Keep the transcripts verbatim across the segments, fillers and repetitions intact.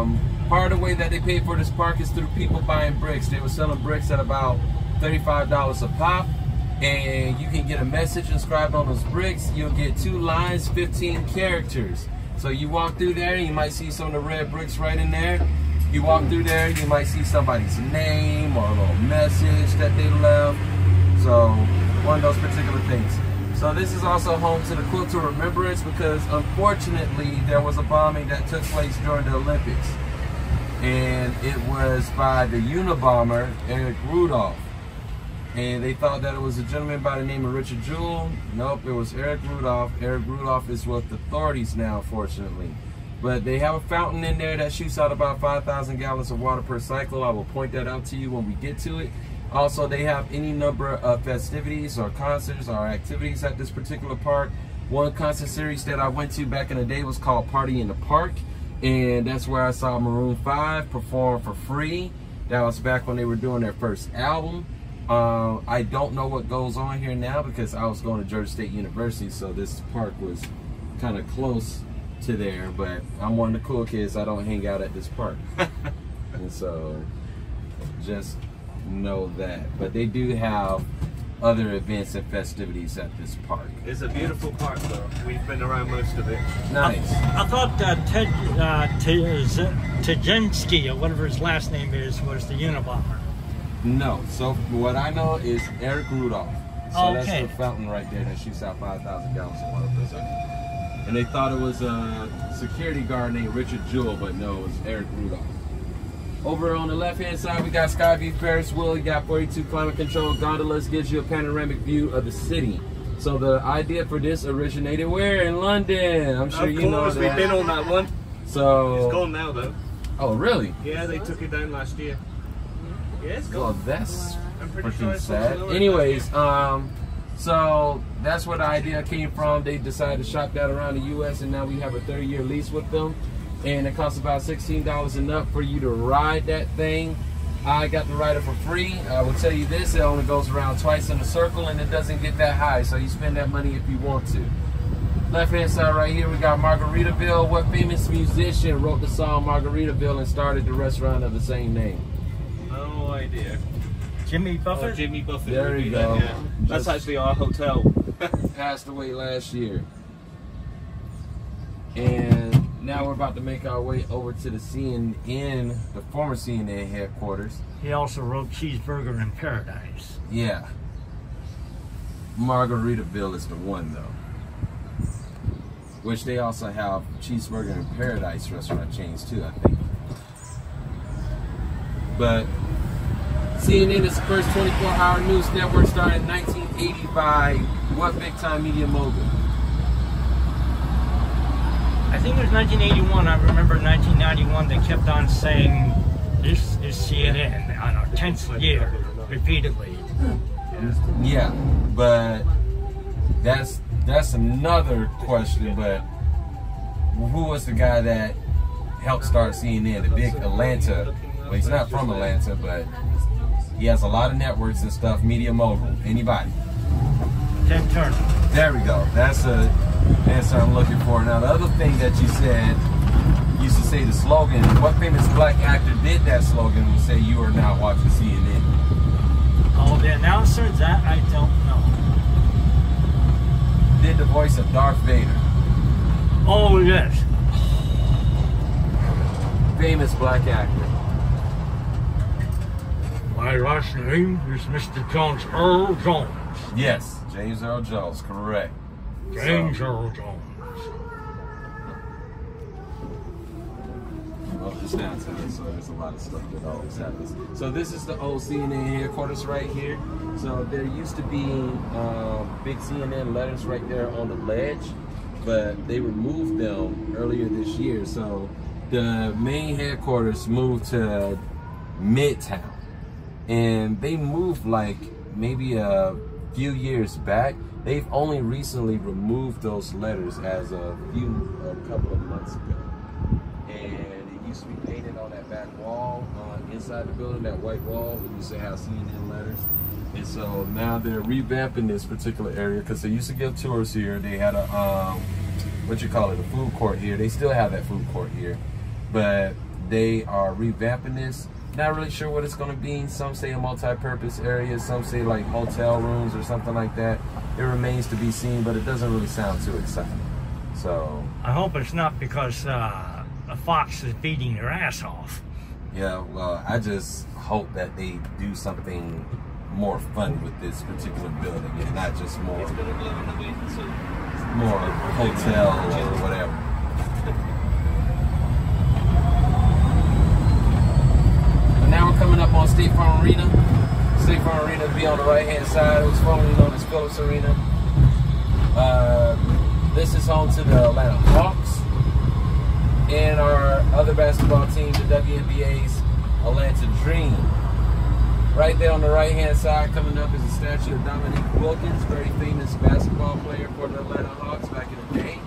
Um, part of the way that they paid for this park is through people buying bricks. They were selling bricks at about thirty-five dollars a pop, and you can get a message inscribed on those bricks. You'll get two lines, fifteen characters. So you walk through there, you might see some of the red bricks right in there. You walk through there, you might see somebody's name or a little message that they left. So one of those particular things. So this is also home to the Quilt to Remembrance, because unfortunately there was a bombing that took place during the Olympics. And it was by the Unabomber, Eric Rudolph. And they thought that it was a gentleman by the name of Richard Jewell. Nope, it was Eric Rudolph. Eric Rudolph is with the authorities now, fortunately. But they have a fountain in there that shoots out about five thousand gallons of water per cycle. I will point that out to you when we get to it. Also, they have any number of festivities or concerts or activities at this particular park. One concert series that I went to back in the day was called Party in the Park. And that's where I saw Maroon five perform for free. That was back when they were doing their first album. Uh, I don't know what goes on here now because I was going to Georgia State University, so this park was kind of close to there, but I'm one of the cool kids. I don't hang out at this park. And so just know that. But they do have other events and festivities at this park. It's a beautiful park, though. We've been around most of it. Nice. I, I thought uh, Ted uh, Turner, or whatever his last name is, was the Unabomber. No, so what I know is Eric Rudolph. So okay. That's the fountain right there that shoots out five thousand gallons of water per second. And they thought it was a security guard named Richard Jewell, but no, it was Eric Rudolph. Over on the left-hand side, we got Skyview Ferris wheel. You got forty-two climate-controlled gondolas. Gives you a panoramic view of the city. So the idea for this originated where? In London. I'm sure of you know that. Of course, we've been on that one. So it's gone now, though. Oh, really? Yeah, they took it down last year. Yeah, it's well, that's I'm pretty, pretty sure sad. Anyways, um, so that's where the idea came from. They decided to shop that around the U S, and now we have a thirty-year lease with them. And it costs about sixteen dollars and up for you to ride that thing. I got to ride it for free. I will tell you this, it only goes around twice in a circle, and it doesn't get that high, so you spend that money if you want to. Left-hand side right here, we got Margaritaville. What famous musician wrote the song Margaritaville and started the restaurant of the same name? No idea. Jimmy Buffett? Oh, Jimmy Buffett. There you go. That, yeah. That's actually our hotel. Passed away last year. And now we're about to make our way over to the C N N, the former C N N headquarters. He also wrote Cheeseburger in Paradise. Yeah. Margaritaville is the one, though. Which they also have Cheeseburger in Paradise restaurant chains, too, I think. But C N N is the first twenty-four hour news network, started in nineteen eighty by what big time media mogul? I think it was nineteen eighty-one. I remember nineteen ninety-one, they kept on saying, this is C N N, on our tenth year, repeatedly. Yeah, but that's, that's another question, but who was the guy that helped start C N N, the big Atlanta? Well, he's not from Atlanta, but he has a lot of networks and stuff. Media mogul. Anybody? Ted Turner. There we go. That's a answer I'm looking for. Now, the other thing that you said, you used to say the slogan. What famous black actor did that slogan and say you are now watching C N N? Oh, the announcer? That I don't know. Did the voice of Darth Vader. Oh, yes. Famous black actor. My last name is Mister James Earl Jones. Yes, James Earl Jones, correct. James so. Earl Jones. Well, it's downtown, so there's a lot of stuff that always happens. So this is the old C N N headquarters right here. So there used to be uh, big C N N letters right there on the ledge, but they removed them earlier this year. So the main headquarters moved to Midtown. And they moved like maybe a few years back. They've only recently removed those letters as a few, a couple of months ago. And it used to be painted on that back wall, uh, inside the building, that white wall. It used to have C N N letters. And so now they're revamping this particular area because they used to give tours here. They had a, um, what you call it, a food court here. They still have that food court here. But They are revamping this. Not really sure what it's going to be. Some say a multi-purpose area. Some say like hotel rooms or something like that. It remains to be seen, but it doesn't really sound too exciting. So I hope it's not because uh, a fox is beating their ass off. Yeah, well, I just hope that they do something more fun with this particular building and not just more, more hotel or whatever. Now we're coming up on State Farm Arena. State Farm Arena will be on the right-hand side. It was formerly known as Phillips Arena. Uh, this is home to the Atlanta Hawks and our other basketball team, the W N B A's Atlanta Dream. Right there on the right-hand side, coming up, is a statue of Dominique Wilkins, very famous basketball player for the Atlanta Hawks back in the day.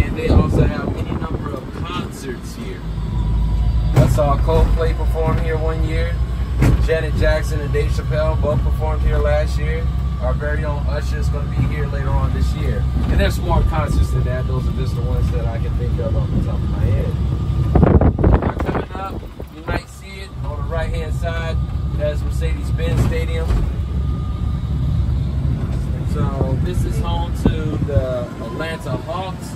And they also have any number of concerts here. I saw Coldplay perform here one year. Janet Jackson and Dave Chappelle both performed here last year. Our very own Usher is going to be here later on this year. And there's more concerts than that. Those are just the ones that I can think of off the top of my head. Now coming up, you might see it on the right-hand side. That's Mercedes-Benz Stadium. So this is home to the Atlanta Hawks.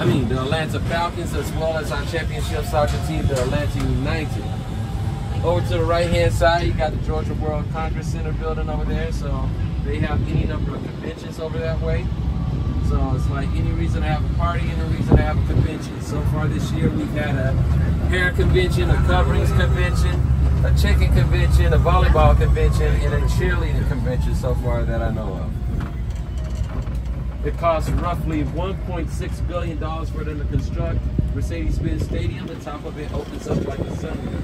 I mean, the Atlanta Falcons, as well as our championship soccer team, the Atlanta United. Over to the right-hand side, you got the Georgia World Congress Center building over there, so they have any number of conventions over that way. So it's like any reason to have a party, any reason to have a convention. So far this year, we've had a hair convention, a coverings convention, a chicken convention, a volleyball convention, and a cheerleading convention so far that I know of. It costs roughly one point six billion dollars for them to construct Mercedes-Benz Stadium. The top of it opens up like a sun.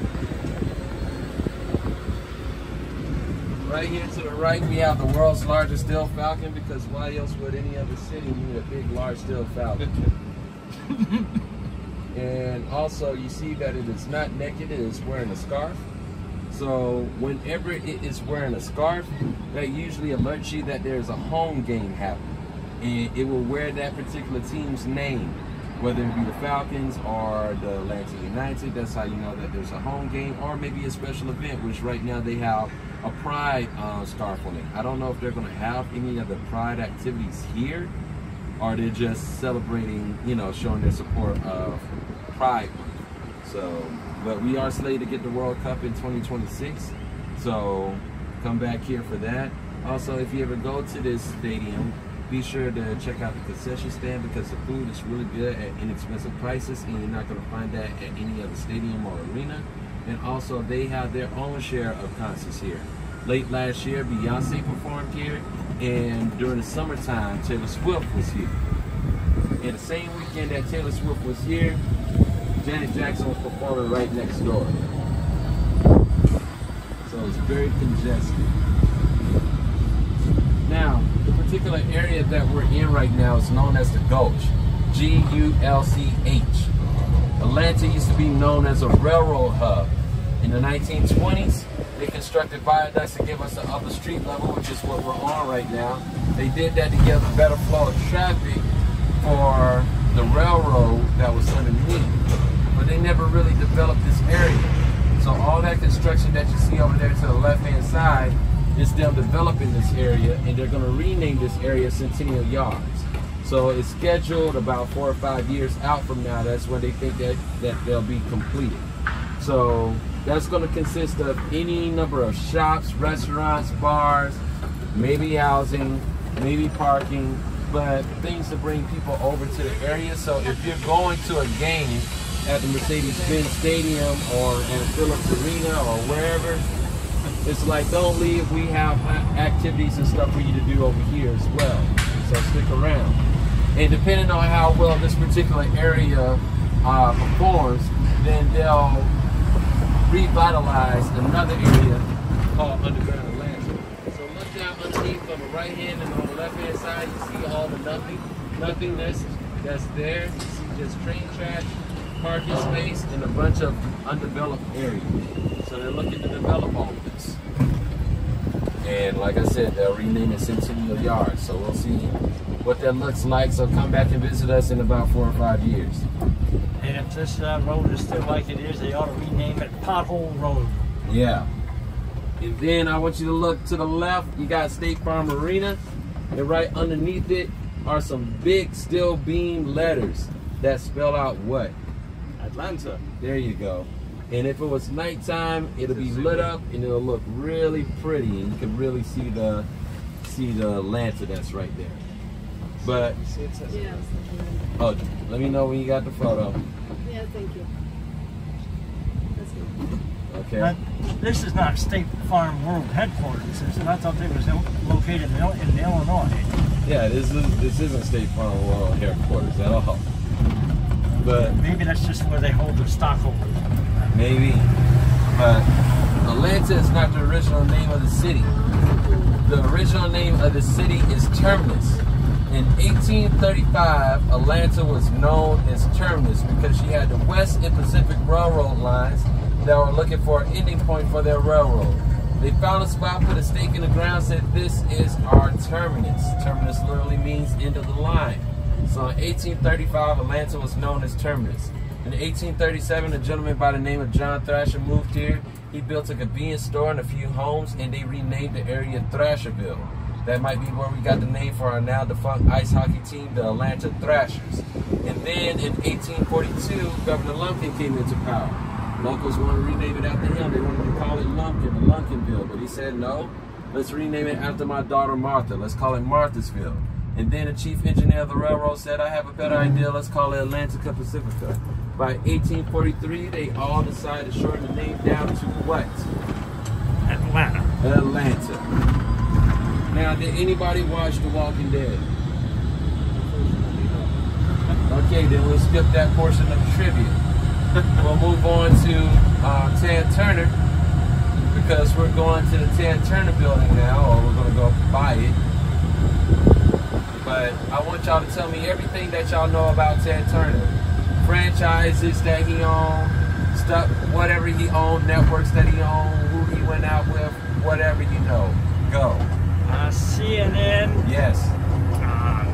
Right here to the right, we have the world's largest steel falcon, because why else would any other city need a big, large steel falcon? And also, you see that it is not naked, it is wearing a scarf. So whenever it is wearing a scarf, that usually alerts you that there's a home game happening. And it will wear that particular team's name, whether it be the Falcons or the Atlanta United. That's how you know that there's a home game, or maybe a special event, which right now they have a pride uh, scarf on it. I don't know if they're going to have any other pride activities here, or they're just celebrating, you know, showing their support of pride. So, but we are slated to get the World Cup in twenty twenty-six, so come back here for that. Also, if you ever go to this stadium, be sure to check out the concession stand, because the food is really good at inexpensive prices, and you're not going to find that at any other stadium or arena. And also, they have their own share of concerts here. Late last year, Beyonce performed here, and during the summertime, Taylor Swift was here. And the same weekend that Taylor Swift was here, Janet Jackson was performing right next door. So it's very congested. Now, the particular area that we're in right now is known as the Gulch, G U L C H. Atlanta used to be known as a railroad hub. In the nineteen twenties, they constructed viaducts to give us the upper street level, which is what we're on right now. They did that to give a better flow of traffic for the railroad that was underneath. But they never really developed this area. So all that construction that you see over there to the left-hand side, it's them developing this area, and they're going to rename this area Centennial Yards. So it's scheduled about four or five years out from now. That's where they think that, that they'll be completed. So that's going to consist of any number of shops, restaurants, bars, maybe housing, maybe parking, but things to bring people over to the area. So if you're going to a game at the Mercedes-Benz Stadium or at Phillips Arena or wherever, it's like, don't leave, we have activities and stuff for you to do over here as well. So stick around. And depending on how well this particular area uh, performs, then they'll revitalize another area called Underground Atlanta. So look down underneath on the right hand and on the left hand side, you see all the nothing, nothingness that's there. You see just train tracks, parking space, and a bunch of undeveloped areas. So they're looking to develop all of this. And like I said, they'll rename it Centennial Yards. So we'll see what that looks like. So come back and visit us in about four or five years. And if this uh, road is still like it is, they ought to rename it Pothole Road. Yeah. And then I want you to look to the left. You got State Farm Arena. And right underneath it are some big steel beam letters that spell out what? Atlanta. There you go. And if it was nighttime, it'll be lit up and it'll look really pretty, and you can really see the see the Atlanta that's right there. But yeah. Oh, let me know when you got the photo. Yeah, thank you. That's good. Okay. But this is not State Farm World Headquarters, and I thought they was located in Illinois. Yeah, this is this isn't State Farm World Headquarters at all. But maybe that's just where they hold their stock over. Maybe, but Atlanta is not the original name of the city. The original name of the city is Terminus. In eighteen thirty-five, Atlanta was known as Terminus because she had the West and Pacific Railroad lines that were looking for an ending point for their railroad. They found a spot, put a stake in the ground, said this is our terminus. Terminus literally means end of the line. So in eighteen thirty-five, Atlanta was known as Terminus. In eighteen thirty-seven, a gentleman by the name of John Thrasher moved here. He built a convenience store and a few homes, and they renamed the area Thrasherville. That might be where we got the name for our now defunct ice hockey team, the Atlanta Thrashers. And then in eighteen forty-two, Governor Lumpkin came into power. Locals wanted to rename it after him. They wanted to call it Lumpkin, the Lumpkinville, but he said, no, let's rename it after my daughter Martha. Let's call it Marthasville. And then the chief engineer of the railroad said, I have a better idea. Let's call it Atlantica Pacifica. By eighteen forty-three, they all decided to shorten the name down to what? Atlanta. Atlanta. Now, did anybody watch The Walking Dead? Okay, then we'll skip that portion of the trivia. We'll move on to uh, Ted Turner, because we're going to the Ted Turner building now, or we're going to go buy it. But I want y'all to tell me everything that y'all know about Ted Turner. Franchises that he owned, stuff, whatever he owned, networks that he owned, who he went out with, whatever you know. Go. Uh, C N N. Yes. Uh,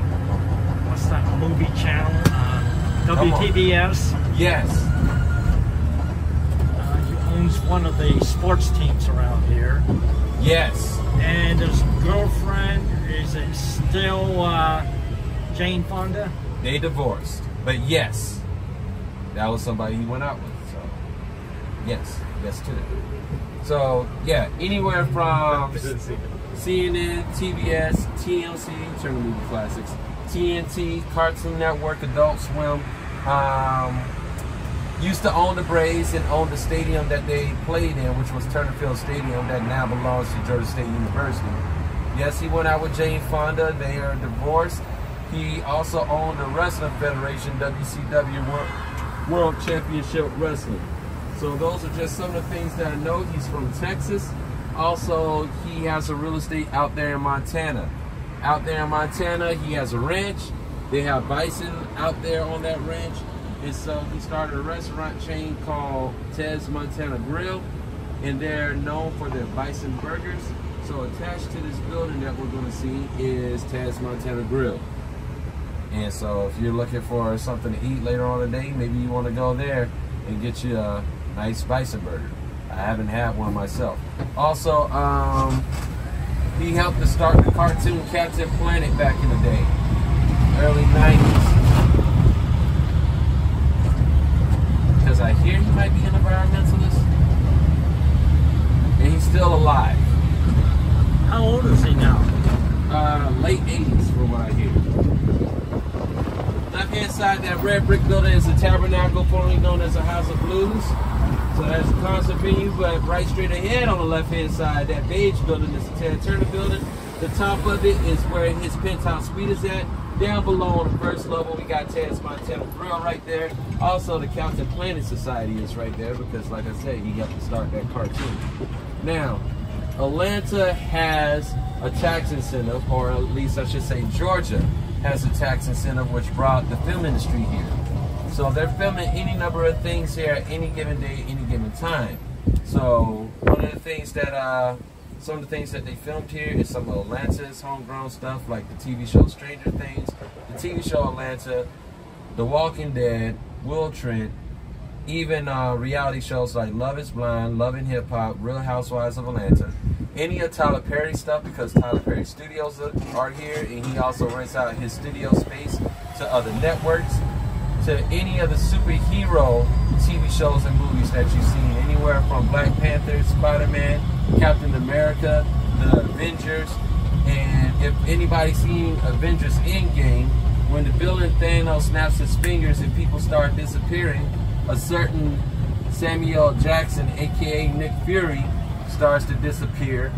what's that movie channel? Uh, W T B S. Yes. Uh, he owns one of the sports teams around here. Yes. And his girlfriend, is it still uh, Jane Fonda? They divorced, but yes. That was somebody he went out with, so yes, yes to that. So yeah, anywhere from C N N, T B S, T M C, Turner Movie Classics, T N T, Cartoon Network, Adult Swim, um, used to own the Braves and own the stadium that they played in, which was Turner Field Stadium that now belongs to Georgia State University. Yes, he went out with Jane Fonda, they are divorced. He also owned the Wrestling Federation, W C W, World World Championship Wrestling. So those are just some of the things that I know. He's from Texas. Also, he has some real estate out there in Montana. Out there in Montana, he has a ranch. They have bison out there on that ranch. And so he started a restaurant chain called Ted's Montana Grill. And they're known for their bison burgers. So attached to this building that we're gonna see is Ted's Montana Grill. And so if you're looking for something to eat later on in the day, maybe you want to go there and get you a nice bison burger. I haven't had one myself. Also, um, he helped to start the cartoon Captain Planet back in the day, early nineties. Because I hear he might be an environmentalist. And he's still alive. How old is he now? Uh, late eighties from what I hear. Up inside that red brick building is a tabernacle, formerly known as a House of Blues. So that's a concert venue, but right straight ahead on the left-hand side, that beige building is the Ted Turner building. The top of it is where his penthouse suite is at. Down below on the first level, we got Ted's Montana Grill right there. Also, the Captain Planet Society is right there because, like I said, he helped to start that cartoon. Now, Atlanta has a tax incentive, or at least I should say Georgia has a tax incentive which brought the film industry here. So they're filming any number of things here at any given day, any given time. So one of the things that uh, some of the things that they filmed here is some of Atlanta's homegrown stuff, like the T V show Stranger Things, the T V show Atlanta, The Walking Dead, Will Trent, even uh, reality shows like Love is Blind, Love and Hip Hop, Real Housewives of Atlanta. Any of Tyler Perry stuff, because Tyler Perry studios are here, and he also rents out his studio space to other networks, to any of the superhero T V shows and movies that you've seen, anywhere from Black Panther, Spider-Man, Captain America, the Avengers. And if anybody's seen Avengers Endgame, when the villain Thanos snaps his fingers and people start disappearing, a certain Samuel Jackson, aka Nick Fury, starts to disappear,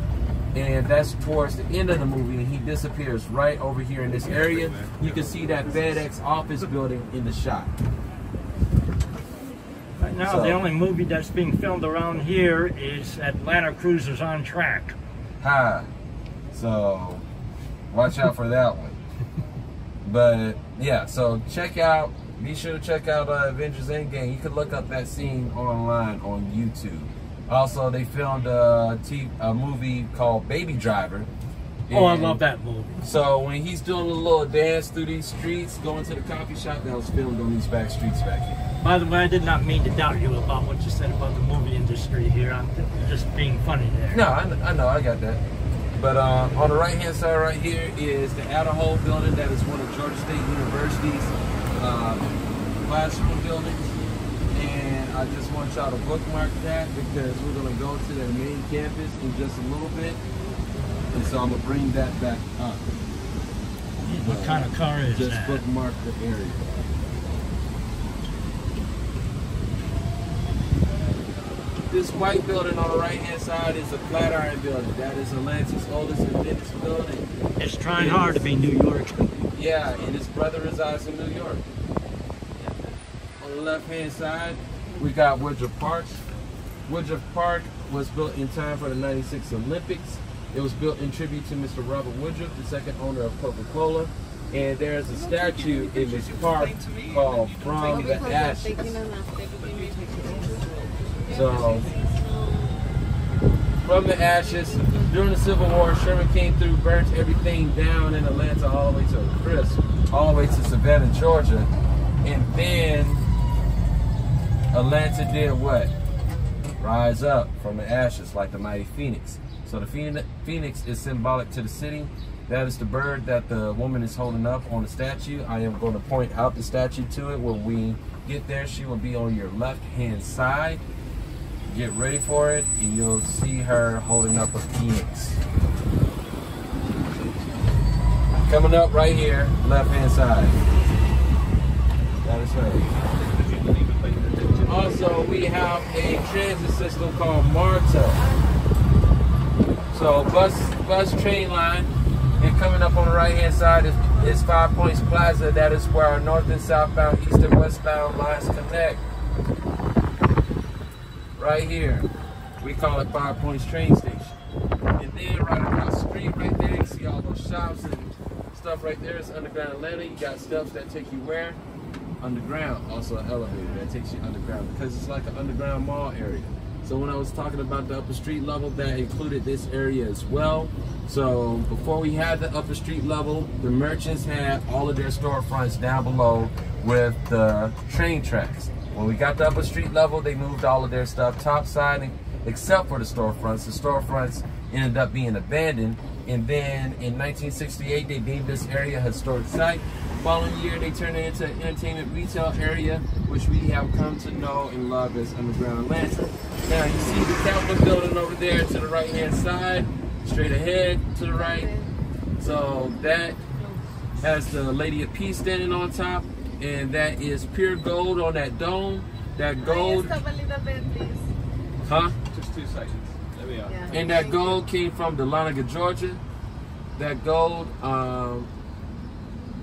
and that's towards the end of the movie, and he disappears right over here in this area. You can see that FedEx office building in the shot. Right now, so, the only movie that's being filmed around here is Atlanta Cruisers on Track. Ha! So, watch out for that one. But, yeah, so check out, be sure to check out uh, Avengers Endgame. You can look up that scene online on YouTube. Also, they filmed a, t a movie called Baby Driver. And oh, I love that movie. So when he's doing a little dance through these streets, going to the coffee shop, that was filmed on these back streets back here. By the way, I did not mean to doubt you about what you said about the movie industry here. I'm just being funny there. No, I, I know, I got that. But uh, on the right-hand side right here is the Outer Hole building. That is one of Georgia State University's uh, classroom buildings. And I just want y'all to bookmark that, because we're going to go to their main campus in just a little bit. And so I'm going to bring that back up. What uh, kind of car is just that? Just bookmark the area. This white building on the right-hand side is a Flatiron building. That is Atlanta's oldest and biggest building. It's trying it's, hard to be New York. Yeah, and his brother resides in New York. On the left-hand side, we got Woodruff Park. Woodruff Park was built in time for the ninety-six Olympics. It was built in tribute to Mister Robert Woodruff, the second owner of Coca-Cola. And there's a statue in this park called From the Ashes. So, From the Ashes, during the Civil War, Sherman came through, burnt everything down in Atlanta all the way to a crisp, all the way to Savannah, Georgia. And then Atlanta did what? Rise up from the ashes like the mighty phoenix. So the phoenix is symbolic to the city. That is the bird that the woman is holding up on the statue. I am going to point out the statue to it when we get there. She will be on your left-hand side. Get ready for it, and you'll see her holding up a phoenix. Coming up right here, left-hand side. That is her. Also, we have a transit system called MARTA. So, bus, bus train line, and coming up on the right-hand side is, is Five Points Plaza. That is where our north and southbound, east and westbound lines connect. Right here, we call it Five Points Train Station. And then right across the street, right there, you see all those shops and stuff right there. It's Underground Atlanta. You got steps that take you where? Underground, also an elevator that takes you underground, because it's like an underground mall area. So when I was talking about the upper street level, that included this area as well. So before we had the upper street level, the merchants had all of their storefronts down below with the train tracks. When we got the upper street level, they moved all of their stuff topside, except for the storefronts. The storefronts ended up being abandoned. And then in nineteen sixty-eight, they deemed this area a historic site. Following year, they turned it into an entertainment retail area, which we have come to know and love as Underground Atlanta. Now, you see the Capitol building over there to the right-hand side, straight ahead to the right. So that has the Lady of Peace standing on top, and that is pure gold on that dome. That gold... Can you stop a little bit, please? Huh? Just two seconds. There we are. Yeah. And that gold came from Dahlonega, Georgia. That gold... Um,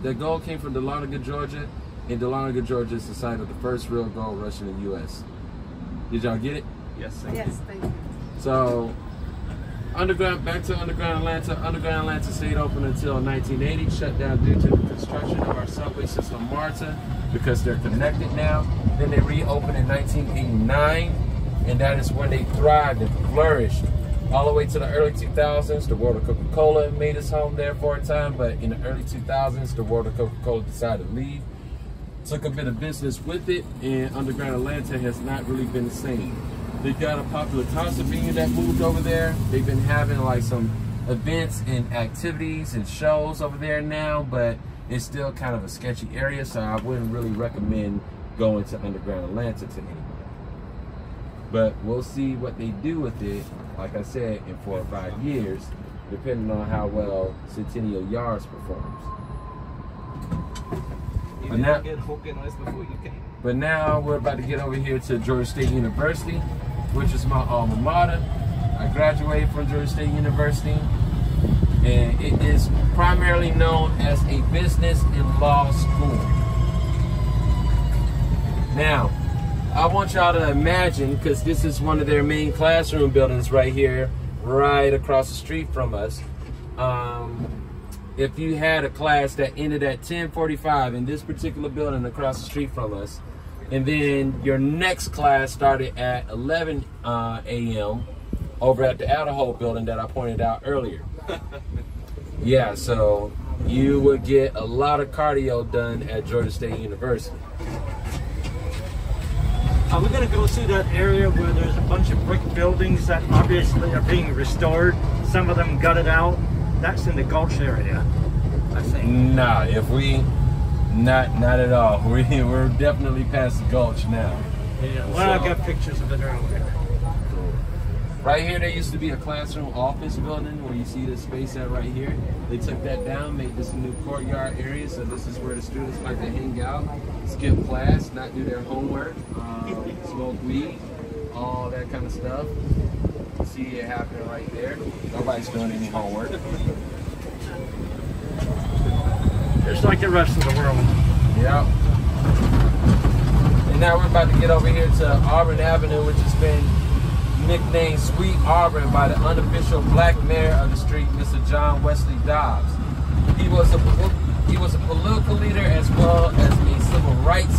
The gold came from Dahlonega, Georgia, and Dahlonega, Georgia is the site of the first real gold rush in the U S Did y'all get it? Yes, thank yes, you. Thank you. So, underground, back to Underground Atlanta. Underground Atlanta stayed open until nineteen eighty, shut down due to the construction of our subway system, MARTA, because they're connected now. Then they reopened in nineteen eighty-nine, and that is when they thrived and flourished. all the way to the early two thousands, the world of Coca-Cola made its home there for a time, but in the early two thousands, the world of Coca-Cola decided to leave. Took a bit of business with it, and Underground Atlanta has not really been the same. They've got a popular concert venue that moved over there. They've been having like some events and activities and shows over there now, but it's still kind of a sketchy area, so I wouldn't really recommend going to Underground Atlanta to anybody. But we'll see what they do with it, like I said, in four or five years, depending on how well Centennial Yards performs. You but, now, get before you came. But now we're about to get over here to Georgia State University, which is my alma mater. I graduated from Georgia State University, and it is primarily known as a business and law school. Now, I want y'all to imagine, because this is one of their main classroom buildings right here, right across the street from us. Um, if you had a class that ended at ten forty-five in this particular building across the street from us, and then your next class started at eleven uh, a m over at the Adderall building that I pointed out earlier. Yeah, so you would get a lot of cardio done at Georgia State University. Uh, we're going to go through that area where there's a bunch of brick buildings that obviously are being restored. Some of them gutted out. That's in the Gulch area, I think. Nah, if we, not not at all. We, we're definitely past the Gulch now. Yeah, well, so, I've got pictures of it earlier. Right here, there used to be a classroom office building where you see the space at right here. They took that down, made this a new courtyard area, so this is where the students like to hang out, skip class, not do their homework, um, smoke weed, all that kind of stuff. See it happen right there. Nobody's doing any homework. Just like the rest of the world. Yep. And now we're about to get over here to Auburn Avenue, which has been nicknamed Sweet Auburn by the unofficial black mayor of the street, Mister John Wesley Dobbs. He was a, he was a political leader as well as a civil rights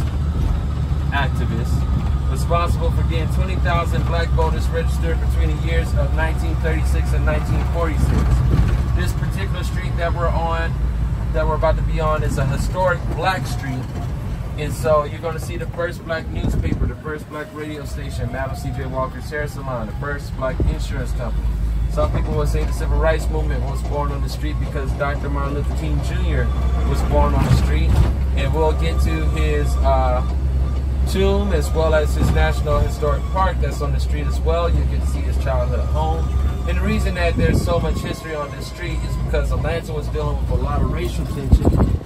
activist, responsible for getting twenty thousand black voters registered between the years of nineteen thirty-six and nineteen forty-six. This particular street that we're on, that we're about to be on, is a historic black street. And so you're going to see the first black newspaper, the first black radio station, Madam C J Walker's hair salon, the first black insurance company. Some people will say the civil rights movement was born on the street because Doctor Martin Luther King Junior was born on the street. And we'll get to his uh, tomb as well as his National Historic Park that's on the street as well. You get to see his childhood home. And the reason that there's so much history on this street is because Atlanta was dealing with a lot of racial tension,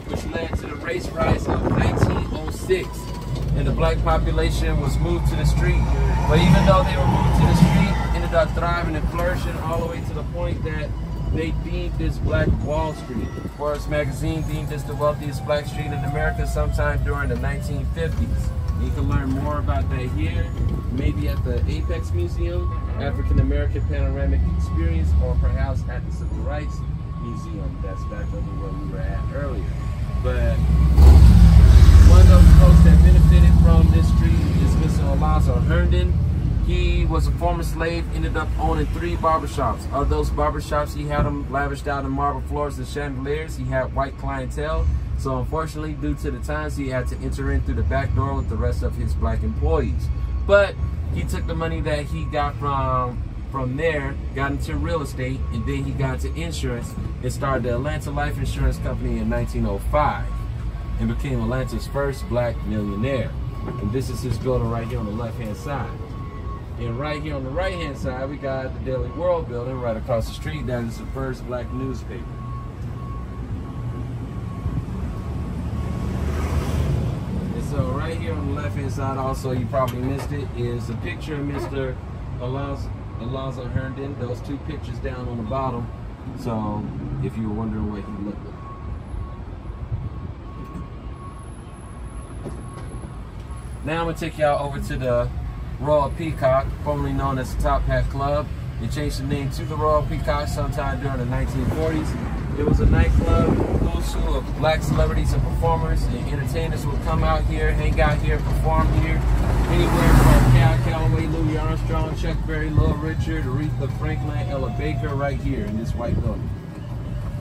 which led to the race riots of nineteen oh six, and the black population was moved to the street. But even though they were moved to the street, ended up thriving and flourishing all the way to the point that they deemed this Black Wall Street. Forbes magazine deemed this the wealthiest black street in America sometime during the nineteen fifties. You can learn more about that here, maybe at the Apex Museum, African American Panoramic Experience, or perhaps at the Civil Rights Museum. That's back over where we were at earlier. But one of those folks that benefited from this street is Mister Alonzo Herndon. He was a former slave, ended up owning three barbershops. Of those barbershops, he had them lavished out in marble floors and chandeliers. He had white clientele. So unfortunately, due to the times, he had to enter in through the back door with the rest of his black employees. But he took the money that he got from From there, got into real estate, and then he got into insurance and started the Atlanta Life Insurance Company in nineteen oh five and became Atlanta's first black millionaire. And this is his building right here on the left-hand side. And right here on the right-hand side, we got the Daily World building right across the street. That is the first black newspaper. And so right here on the left-hand side, also, you probably missed it, is a picture of Mister Alonzo Alonzo Herndon, those two pictures down on the bottom. So, if you were wondering what he looked like. Now I'm gonna take y'all over to the Royal Peacock, formerly known as the Top Hat Club. They changed the name to the Royal Peacock sometime during the nineteen forties. It was a nightclub full of black celebrities and performers, and entertainers would come out here, hang out here, perform here, anywhere from Cal Calloway, Louis Armstrong, Chuck Berry, Little Richard, Aretha Franklin, Ella Baker right here in this white building.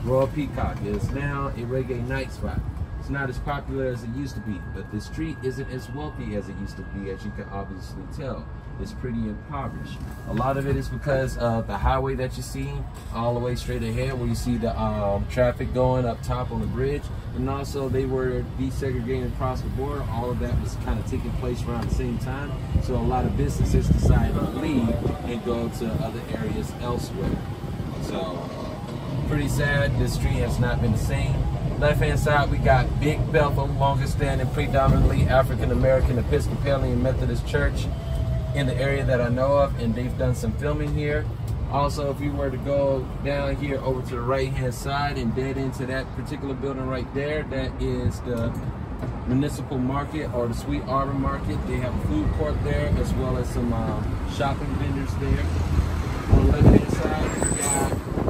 Royal Peacock is now a reggae night spot. It's not as popular as it used to be, but the street isn't as wealthy as it used to be, as you can obviously tell. It's pretty impoverished. A lot of it is because of the highway that you see all the way straight ahead, where you see the um, traffic going up top on the bridge, and also they were desegregating across the border. All of that was kind of taking place around the same time, so a lot of businesses decided to leave and go to other areas elsewhere. So pretty sad, this street has not been the same. Left hand side, we got Big Bethel, longest standing predominantly African American Episcopalian Methodist church in the area that I know of, and they've done some filming here. Also, if you were to go down here over to the right hand side and dead into that particular building right there, that is the municipal market, or the Sweet Arbor Market. They have a food court there, as well as some uh, shopping vendors there. On the left hand side,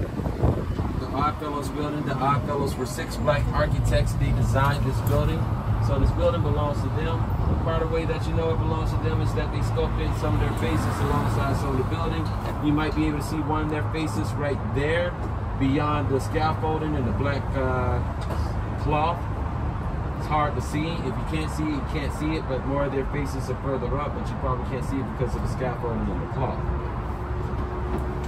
we got the Oddfellows building. The Oddfellows were six black architects. They designed this building, so this building belongs to them. Part of the way that you know it belongs to them is that they sculpted some of their faces alongside some of the building. You might be able to see one of their faces right there beyond the scaffolding and the black uh, cloth. It's hard to see. If you can't see it, you can't see it, but more of their faces are further up, but you probably can't see it because of the scaffolding and the cloth.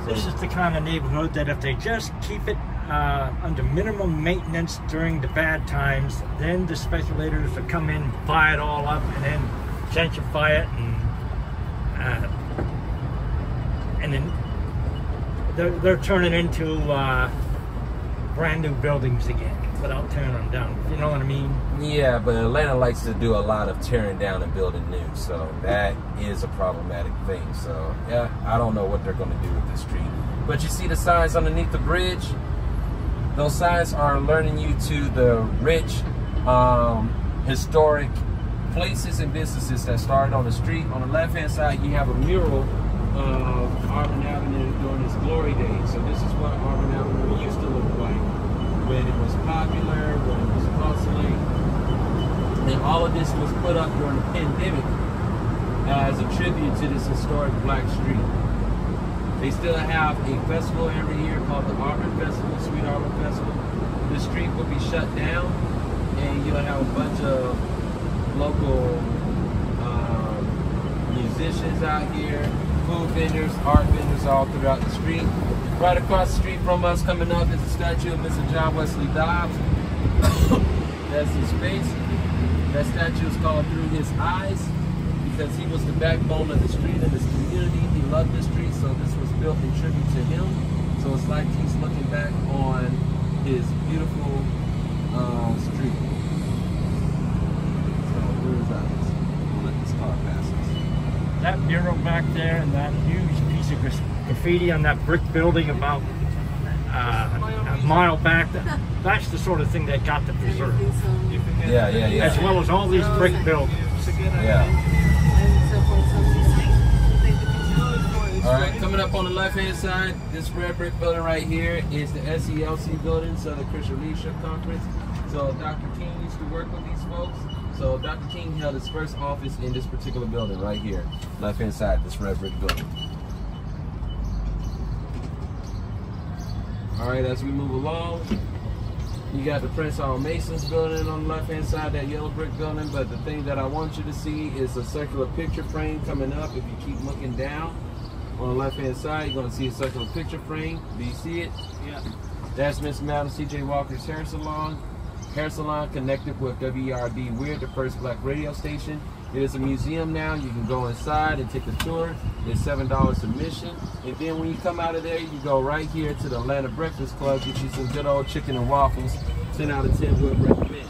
So this is the kind of neighborhood that if they just keep it Uh, under minimum maintenance during the bad times, then the speculators will come in, buy it all up, and then gentrify it, and uh, and then they're, they're turning into uh, brand new buildings again without tearing them down. You know what I mean? Yeah, but Atlanta likes to do a lot of tearing down and building new, so that is a problematic thing. So yeah, I don't know what they're going to do with this street. But you see the signs underneath the bridge. Those signs are alerting you to the rich, um, historic places and businesses that started on the street. On the left-hand side, you have a mural of Auburn Avenue during its glory days. So this is what Auburn Avenue used to look like when it was popular, when it was bustling, and all of this was put up during the pandemic as a tribute to this historic black street. They still have a festival every year called the Arbor Festival, Sweet Arbor Festival. The street will be shut down, and you'll have a bunch of local um, musicians out here, food vendors, art vendors all throughout the street. Right across the street from us coming up is a statue of Mister John Wesley Dobbs. That's his face. That statue is called Through His Eyes, because he was the backbone of the street and his community. He loved the street, so this was built in tribute to him. So it's like he's looking back on his beautiful uh, street. So where is that? We'll let this car pass us. That mural back there and that huge piece of graffiti on that brick building about uh, a mile back, that, that's the sort of thing that got the preserve. Yeah, yeah, yeah. As well as all these brick buildings. Yeah. Alright, coming up on the left hand side, this red brick building right here is the S E L C building, Southern Christian Leadership Conference. So Doctor King used to work with these folks. So Doctor King held his first office in this particular building right here, left hand side, this red brick building. Alright, as we move along, you got the Prince Hall Masons building on the left hand side, that yellow brick building. But the thing that I want you to see is a circular picture frame coming up. If you keep looking down on the left hand side, you're going to see a circular picture frame. Do you see it? Yeah. That's Miss Madam C J Walker's Hair Salon. Hair Salon connected with W E R B Weird, the first black radio station. It is a museum now. You can go inside and take a tour. It's seven dollars admission. And then when you come out of there, you go right here to the Atlanta Breakfast Club, get you some good old chicken and waffles. ten out of ten would recommend.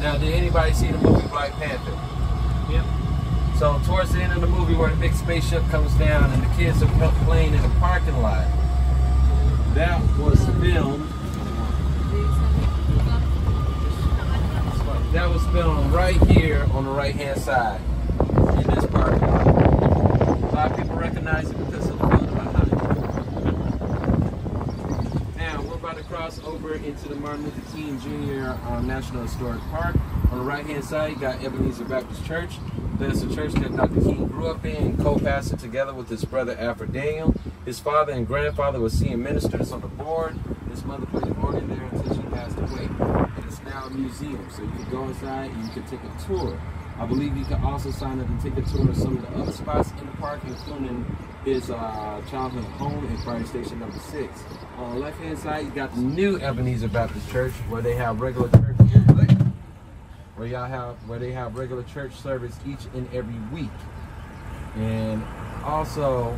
Now, did anybody see the movie Black Panther? Yep. So towards the end of the movie, where the big spaceship comes down and the kids are playing in the parking lot, that was filmed. That was filmed right here on the right-hand side in this parking lot. A lot of people recognize it because of the building behind it. Now we're about to cross over into the Martin Luther King Junior Uh, National Historic Park. On the right-hand side, you got Ebenezer Baptist Church. That's the church that Doctor King grew up in and co-pastored together with his brother Alfred Daniel. His father and grandfather were senior ministers on the board. His mother played an organ there until she passed away. And it's now a museum, so you can go inside and you can take a tour. I believe you can also sign up and take a tour of some of the other spots in the park, including his uh, childhood home in Fire Station Number six. On the left-hand side, you got the new Ebenezer Baptist Church, where they have regular church where y'all have where they have regular church service each and every week. And also,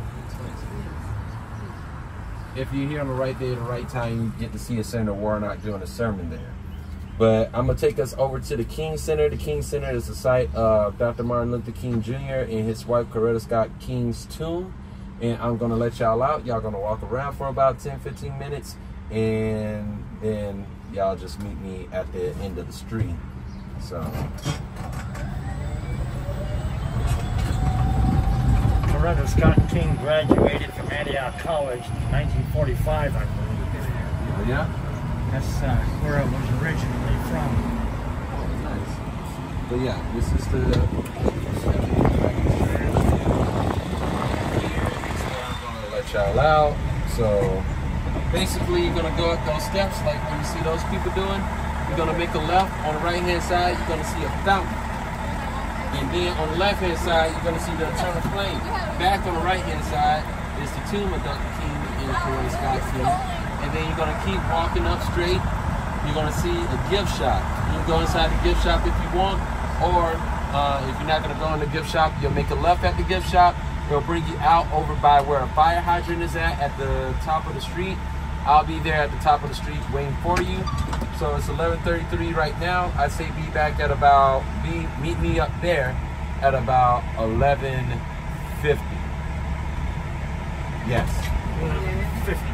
if you're here on the right day at the right time, you get to see a Senator Warnock doing a sermon there. But I'm gonna take us over to the King Center. The King Center is the site of Doctor Martin Luther King Junior and his wife Coretta Scott King's tomb. And I'm gonna let y'all out. Y'all gonna walk around for about ten, fifteen minutes, and then y'all just meet me at the end of the street. So, Coretta Scott King graduated from Antioch College in nineteen forty-five, I believe. Yeah. That's uh, where I was originally from. Oh, nice. But yeah, this is the I'm gonna let y'all out. So basically, you're gonna go up those steps, like when you see those people doing. You're gonna make a left. On the right-hand side, you're gonna see a fountain. And then on the left-hand side, you're gonna see the eternal flame. Back on the right-hand side is the tomb of Doctor King and Coretta Scott King. And then you're gonna keep walking up straight. You're gonna see a gift shop. You can go inside the gift shop if you want, or uh, if you're not gonna go in the gift shop, you'll make a left at the gift shop. It'll bring you out over by where a fire hydrant is at, at the top of the street. I'll be there at the top of the street waiting for you. So it's eleven thirty-three right now. I say be back at about, be, meet me up there at about eleven fifty. Yes. eleven fifty.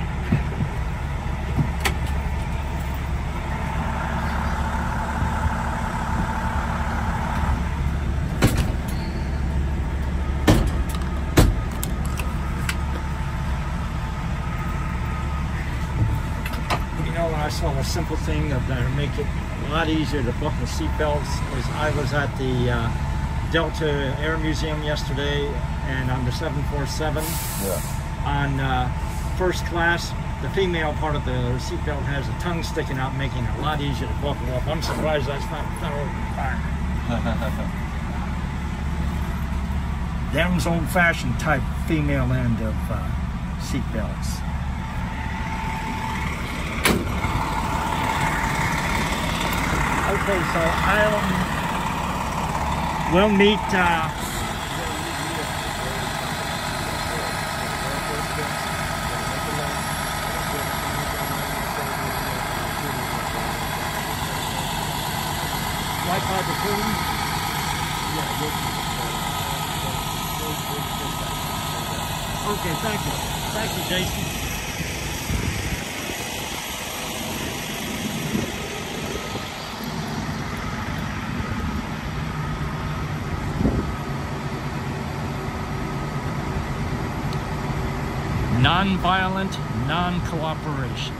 A simple thing that would make it a lot easier to buckle seatbelts is I was at the uh, Delta Air Museum yesterday, and on the seven forty-seven, yeah. on uh, first class, the female part of the seatbelt has a tongue sticking out, making it a lot easier to buckle up. I'm surprised that's not federal requirement. Them's old-fashioned type female end of uh, seatbelts. Okay, so I'll, we'll meet, uh, right by the tomb? Yeah, okay, thank you. Thank you, Jason. Non-violent, non-cooperation.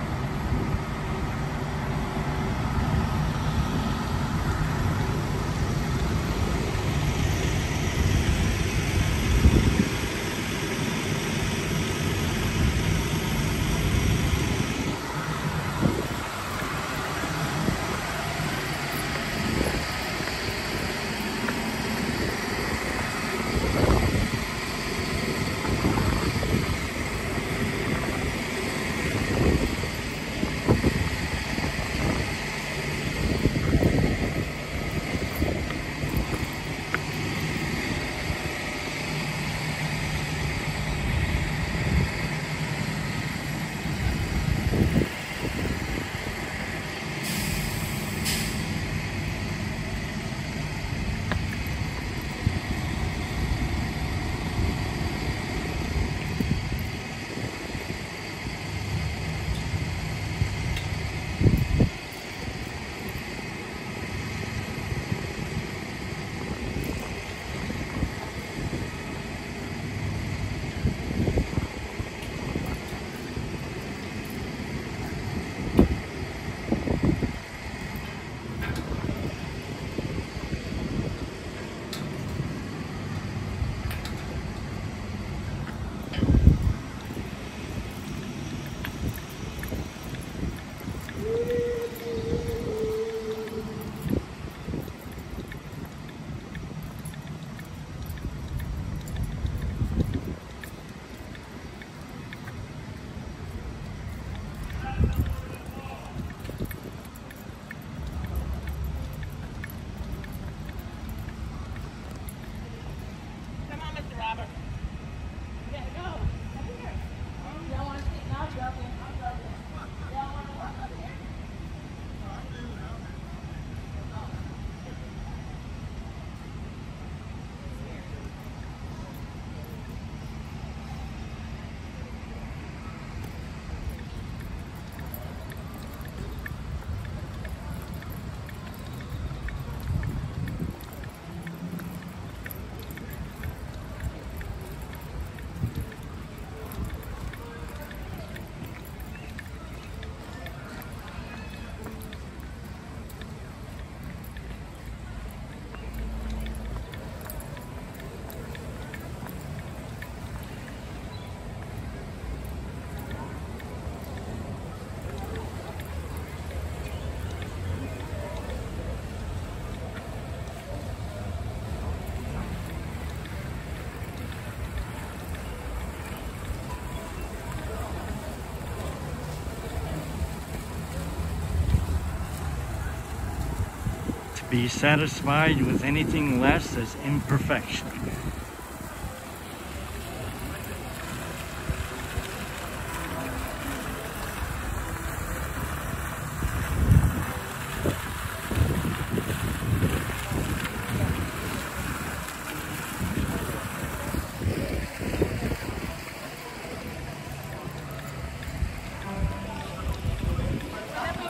be satisfied with anything less as imperfection.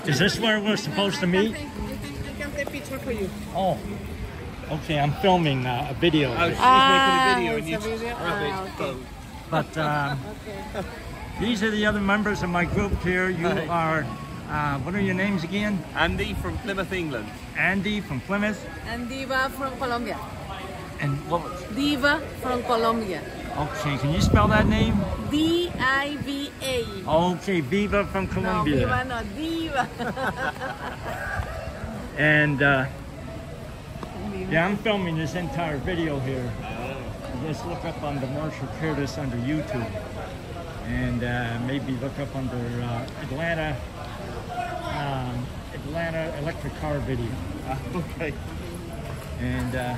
Is this where we're supposed to meet? Oh, okay. I'm filming uh, a video. I was ah, making a video. It's a video? Ah, okay. But um, okay. These are the other members of my group here. You Hi. are, uh, what are your names again? Andy from Plymouth, England. Andy from Plymouth. And Diva from Colombia. And what was it? Diva from Colombia. Okay, can you spell that name? D I V A. Okay, Viva from Colombia. No, Viva, no, Diva. And, uh, yeah, I'm filming this entire video here. Let's look up under Marshall Curtis under YouTube. And uh, maybe look up under uh, Atlanta, um, Atlanta electric car video. Uh, okay. And, uh,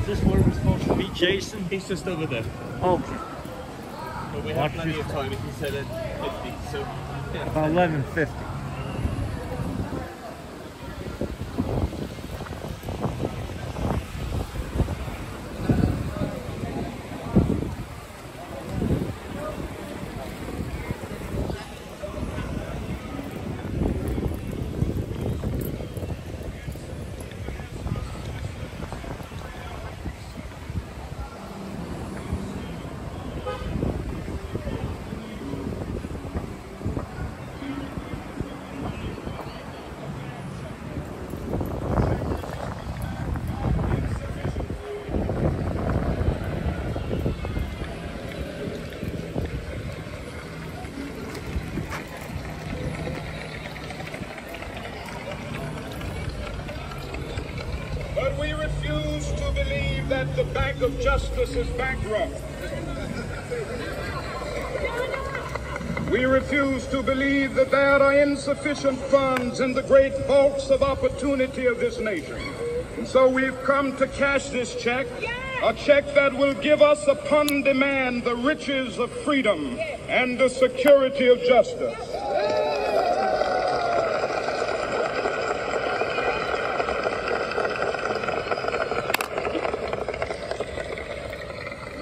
is this where we're supposed to meet Jason? He's just over there. Okay. But we have plenty of time. He said at fifty, so... Yeah. About eleven fifty. The Bank of Justice is bankrupt. We refuse to believe that there are insufficient funds in the great vaults of opportunity of this nation. And so we've come to cash this check, a check that will give us upon demand the riches of freedom and the security of justice.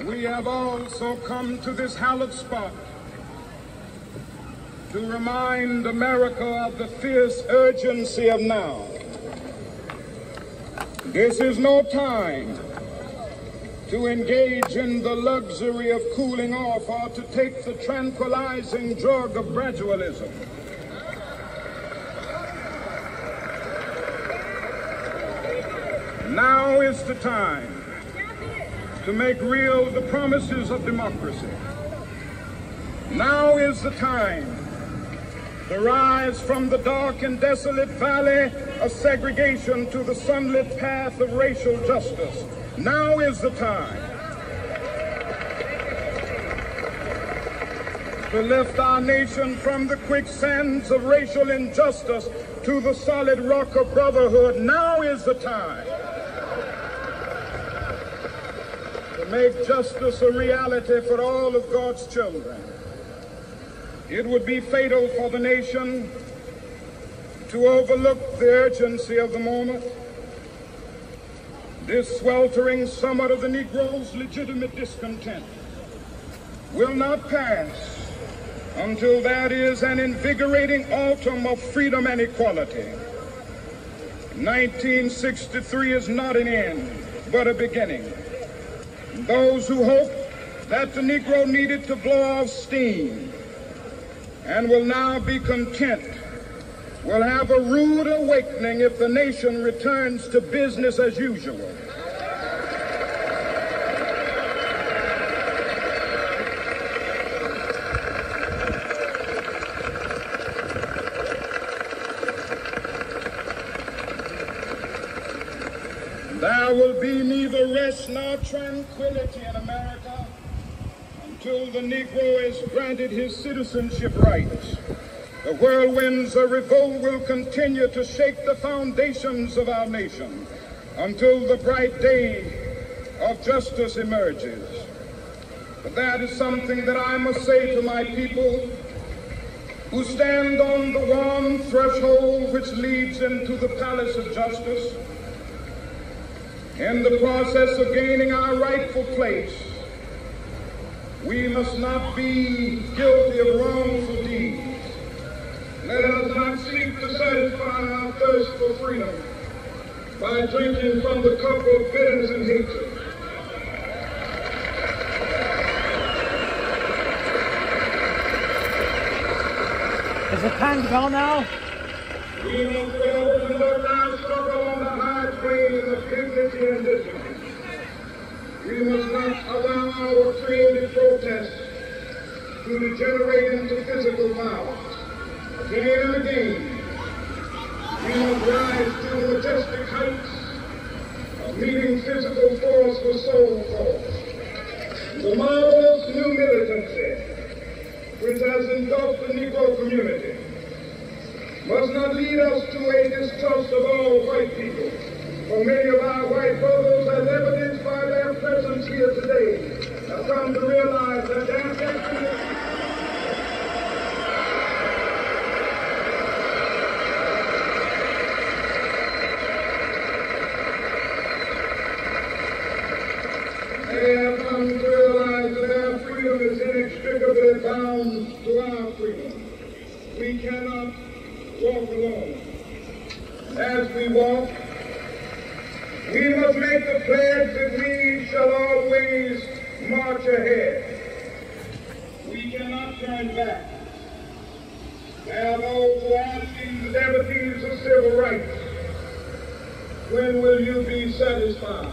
We have also come to this hallowed spot to remind America of the fierce urgency of now. This is no time to engage in the luxury of cooling off or to take the tranquilizing drug of gradualism. Now is the time to make real the promises of democracy. Now is the time to rise from the dark and desolate valley of segregation to the sunlit path of racial justice. Now is the time to lift our nation from the quicksands of racial injustice to the solid rock of brotherhood. Now is the time make justice a reality for all of God's children. It would be fatal for the nation to overlook the urgency of the moment. This sweltering summit of the Negro's legitimate discontent will not pass until that is an invigorating autumn of freedom and equality. nineteen sixty-three is not an end, but a beginning. Those who hope that the Negro needed to blow off steam and will now be content will have a rude awakening if the nation returns to business as usual. There will be neither rest nor tranquility in America until the Negro is granted his citizenship rights The whirlwinds of revolt will continue to shake the foundations of our nation until the bright day of justice emerges. But that is something that I must say to my people who stand on the warm threshold which leads into the palace of justice. In the process of gaining our rightful place, we must not be guilty of wrongful deeds. Let us not seek to satisfy our thirst for freedom by drinking from the cup of bitterness and hatred. Is it time to go now? We must conduct our struggle on the high plane of dignity and discipline. We must not allow our creative protests to degenerate into physical violence. Again and again, we must rise to the majestic heights of meeting physical force with soul force. The marvelous new militancy which has engulfed the Negro community must not lead us to a distrust of all white people, for many of our white brothers, as evidenced by their presence here today, have come to realize that their destiny. They have come to realize that our freedom is inextricably bound to our freedom. We cannot walk alone. As we walk, we must make the pledge that we shall always march ahead. We cannot turn back. There are those who ask these devotees of civil rights, when will you be satisfied?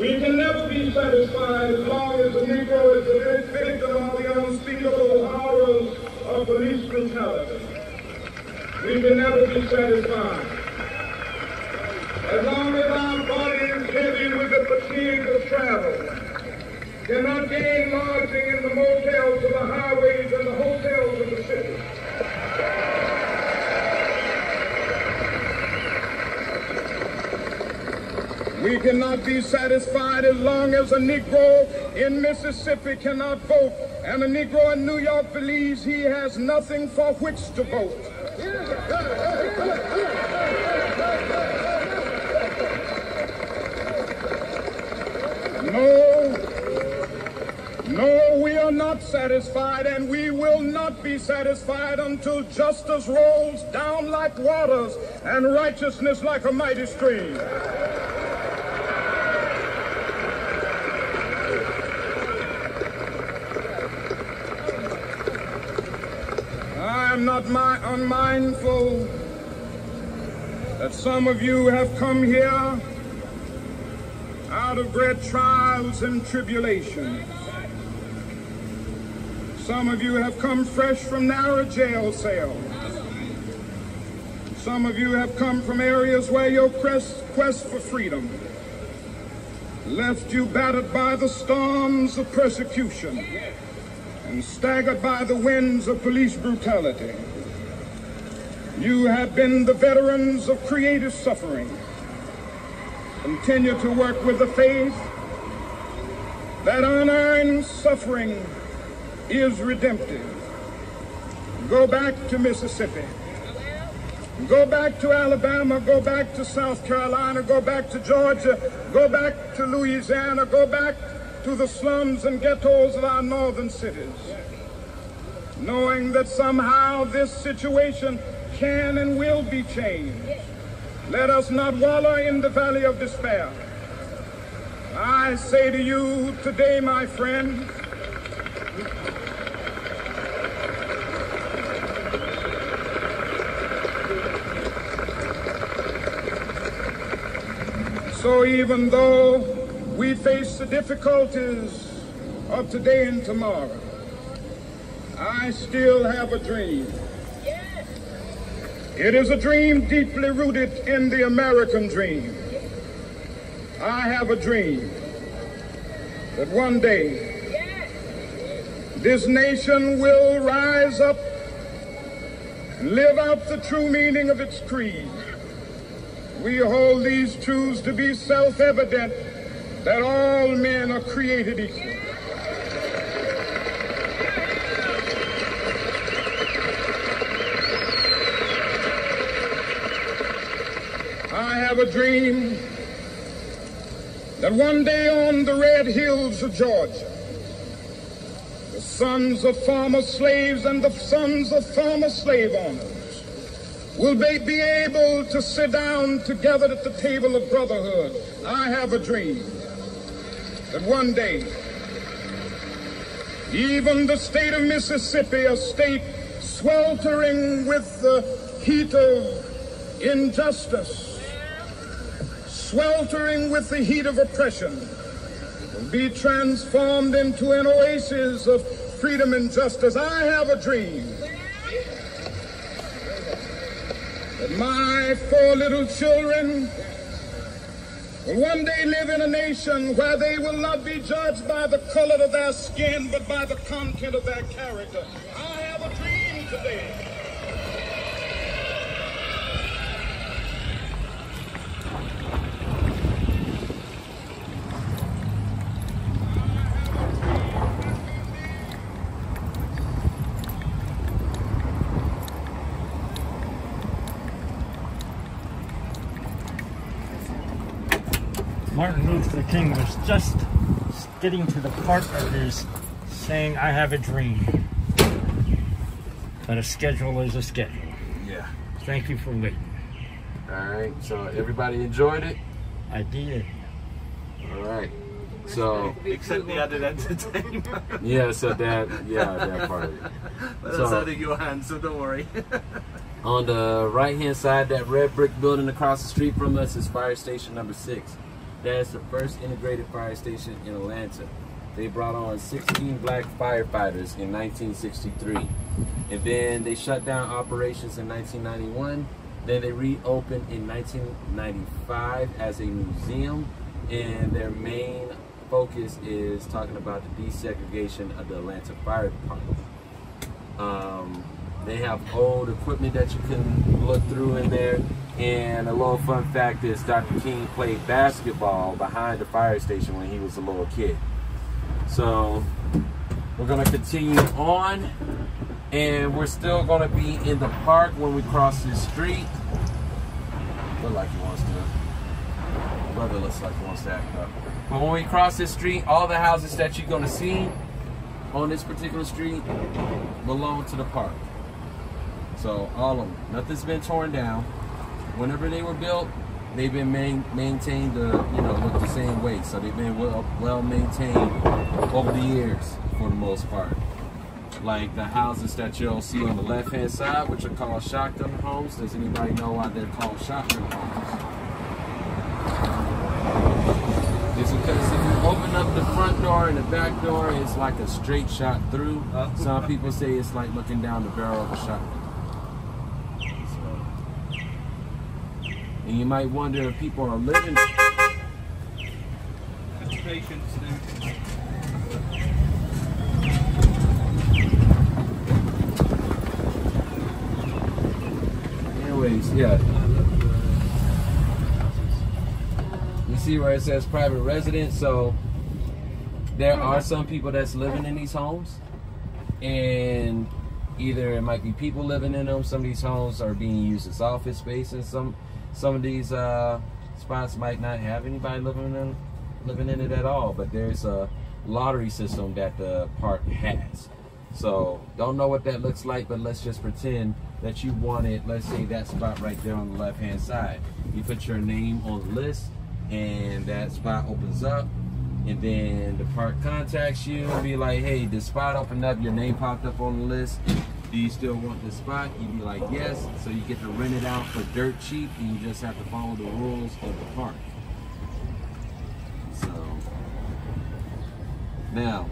We can never be satisfied as long as the Negro is the victim of the unspeakable horrors of police brutality. We can never be satisfied as long as our body is heavy with the fatigue of travel, cannot gain lodging in the motels of the highways and the hotels of the city. We cannot be satisfied as long as a Negro in Mississippi cannot vote, and a Negro in New York believes he has nothing for which to vote. No, no, we are not satisfied, and we will not be satisfied until justice rolls down like waters and righteousness like a mighty stream. I'm not my unmindful that some of you have come here out of great trials and tribulations. Some of you have come fresh from narrow jail cells. Some of you have come from areas where your quest for freedom left you battered by the storms of persecution and staggered by the winds of police brutality. You have been the veterans of creative suffering. Continue to work with the faith that unearned suffering is redemptive. Go back to Mississippi. Go back to Alabama. Go back to South Carolina. Go back to Georgia. Go back to Louisiana. Go back to the slums and ghettos of our northern cities, knowing that somehow this situation can and will be changed. Let us not wallow in the valley of despair. I say to you today, my friend, so even though we face the difficulties of today and tomorrow, I still have a dream. Yes. It is a dream deeply rooted in the American dream. I have a dream that one day, yes, this nation will rise up live out the true meaning of its creed. We hold these truths to be self-evident, that all men are created equal. I have a dream that one day on the red hills of Georgia, the sons of former slaves and the sons of former slave owners will be able to sit down together at the table of brotherhood. I have a dream that one day, even the state of Mississippi, a state sweltering with the heat of injustice, sweltering with the heat of oppression, will be transformed into an oasis of freedom and justice. I have a dream that my four little children will one day live in a nation where they will not be judged by the color of their skin, but by the content of their character. I have a dream today. Martin Luther King was just getting to the part of his saying, I have a dream. But a schedule is a schedule. Yeah. Thank you for waiting. All right. So everybody enjoyed it? I did. All right. So. Except the other entertainment. Yeah, so that, yeah, that part of it. But that's so, out of your hands, so don't worry. On the right-hand side, that red brick building across the street from us is fire station number six. That's the first integrated fire station in Atlanta. They brought on sixteen black firefighters in nineteen sixty-three. And then they shut down operations in nineteen ninety-one. Then they reopened in nineteen ninety-five as a museum. And their main focus is talking about the desegregation of the Atlanta Fire Department. Um, they have old equipment that you can look through in there. And a little fun fact is Doctor King played basketball behind the fire station when he was a little kid. So we're gonna continue on, and we're still gonna be in the park when we cross this street. Look like he wants to, brother looks like he wants to act up. But when we cross this street, all the houses that you're gonna see on this particular street belong to the park. So all of them, nothing's been torn down. Whenever they were built, they've been main, maintained, uh, you know, look the same way. So they've been well, well maintained over the years for the most part. Like the houses that you'll see on the left-hand side, which are called shotgun homes. Does anybody know why they're called shotgun homes? It's because if you open up the front door and the back door, it's like a straight shot through. Some people say it's like looking down the barrel of a shotgun. And you might wonder if people are living. Have patience now. Anyways, yeah. You see where it says private residence, so there are some people that's living in these homes, and either it might be people living in them, some of these homes are being used as office space, and some Some of these uh, spots might not have anybody living in living in it at all, but there's a lottery system that the park has. So don't know what that looks like, but let's just pretend that you wanted, let's say that spot right there on the left-hand side. You put your name on the list, and that spot opens up, and then the park contacts you and be like, hey, this spot opened up, your name popped up on the list. Do you still want this spot? You'd be like, yes. So you get to rent it out for dirt cheap, and you just have to follow the rules of the park. So, now,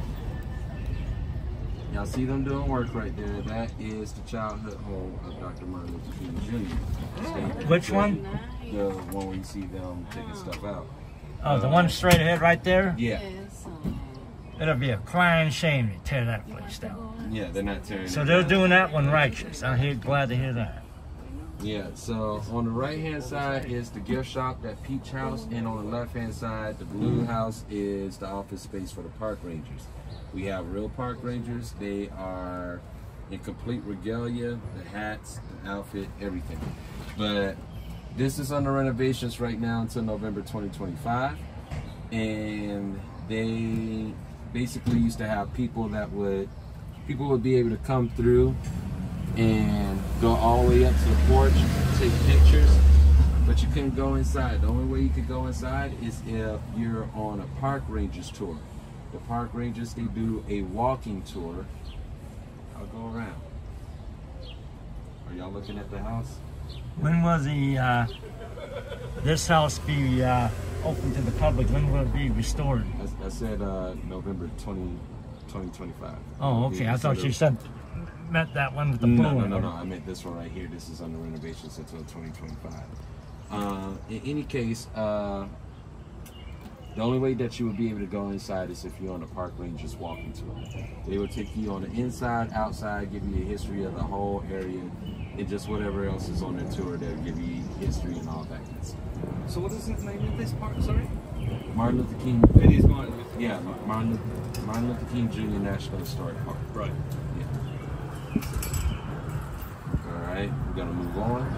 y'all see them doing work right there. That is the childhood home of Doctor Martin Luther King Junior Which one? The one where you see them taking stuff out. Oh, the one straight ahead right there? Yeah. It'll be a crying shame to tear that place down. Yeah, they're not tearing so it down. So they're doing that one righteous. I'm here, glad to hear that. Yeah, so on the right-hand side is the gift shop, that Peach House, and on the left-hand side, the blue house is the office space for the park rangers. We have real park rangers. They are in complete regalia, the hats, the outfit, everything. But this is under renovations right now until November twenty twenty-five, and they basically used to have people that would, people would be able to come through and go all the way up to the porch, take pictures, but you couldn't go inside. The only way you could go inside is if you're on a park rangers tour. The park rangers, they do a walking tour. I'll go around. Are y'all looking at the house? When will the uh, this house be uh, open to the public? When will it be restored? I, I said uh, November twenty twenty-five. Oh, okay. I thought you said. Met that one with the no, no, no, no. I meant this one right here. This is under renovations until twenty twenty-five. Uh, in any case, uh, the only way that you would be able to go inside is if you're on the park rangers walking tour. They will take you on the inside, outside, give you a history of the whole area, and just whatever else is on their tour. They'll give you history and all that kind of stuff. So, what is the name of this park? Sorry, Martin Luther King. It is Martin Luther King. Yeah, Martin Luther, Martin Luther King Junior National Historic Park. Right. Yeah. Alright, we're gonna move on.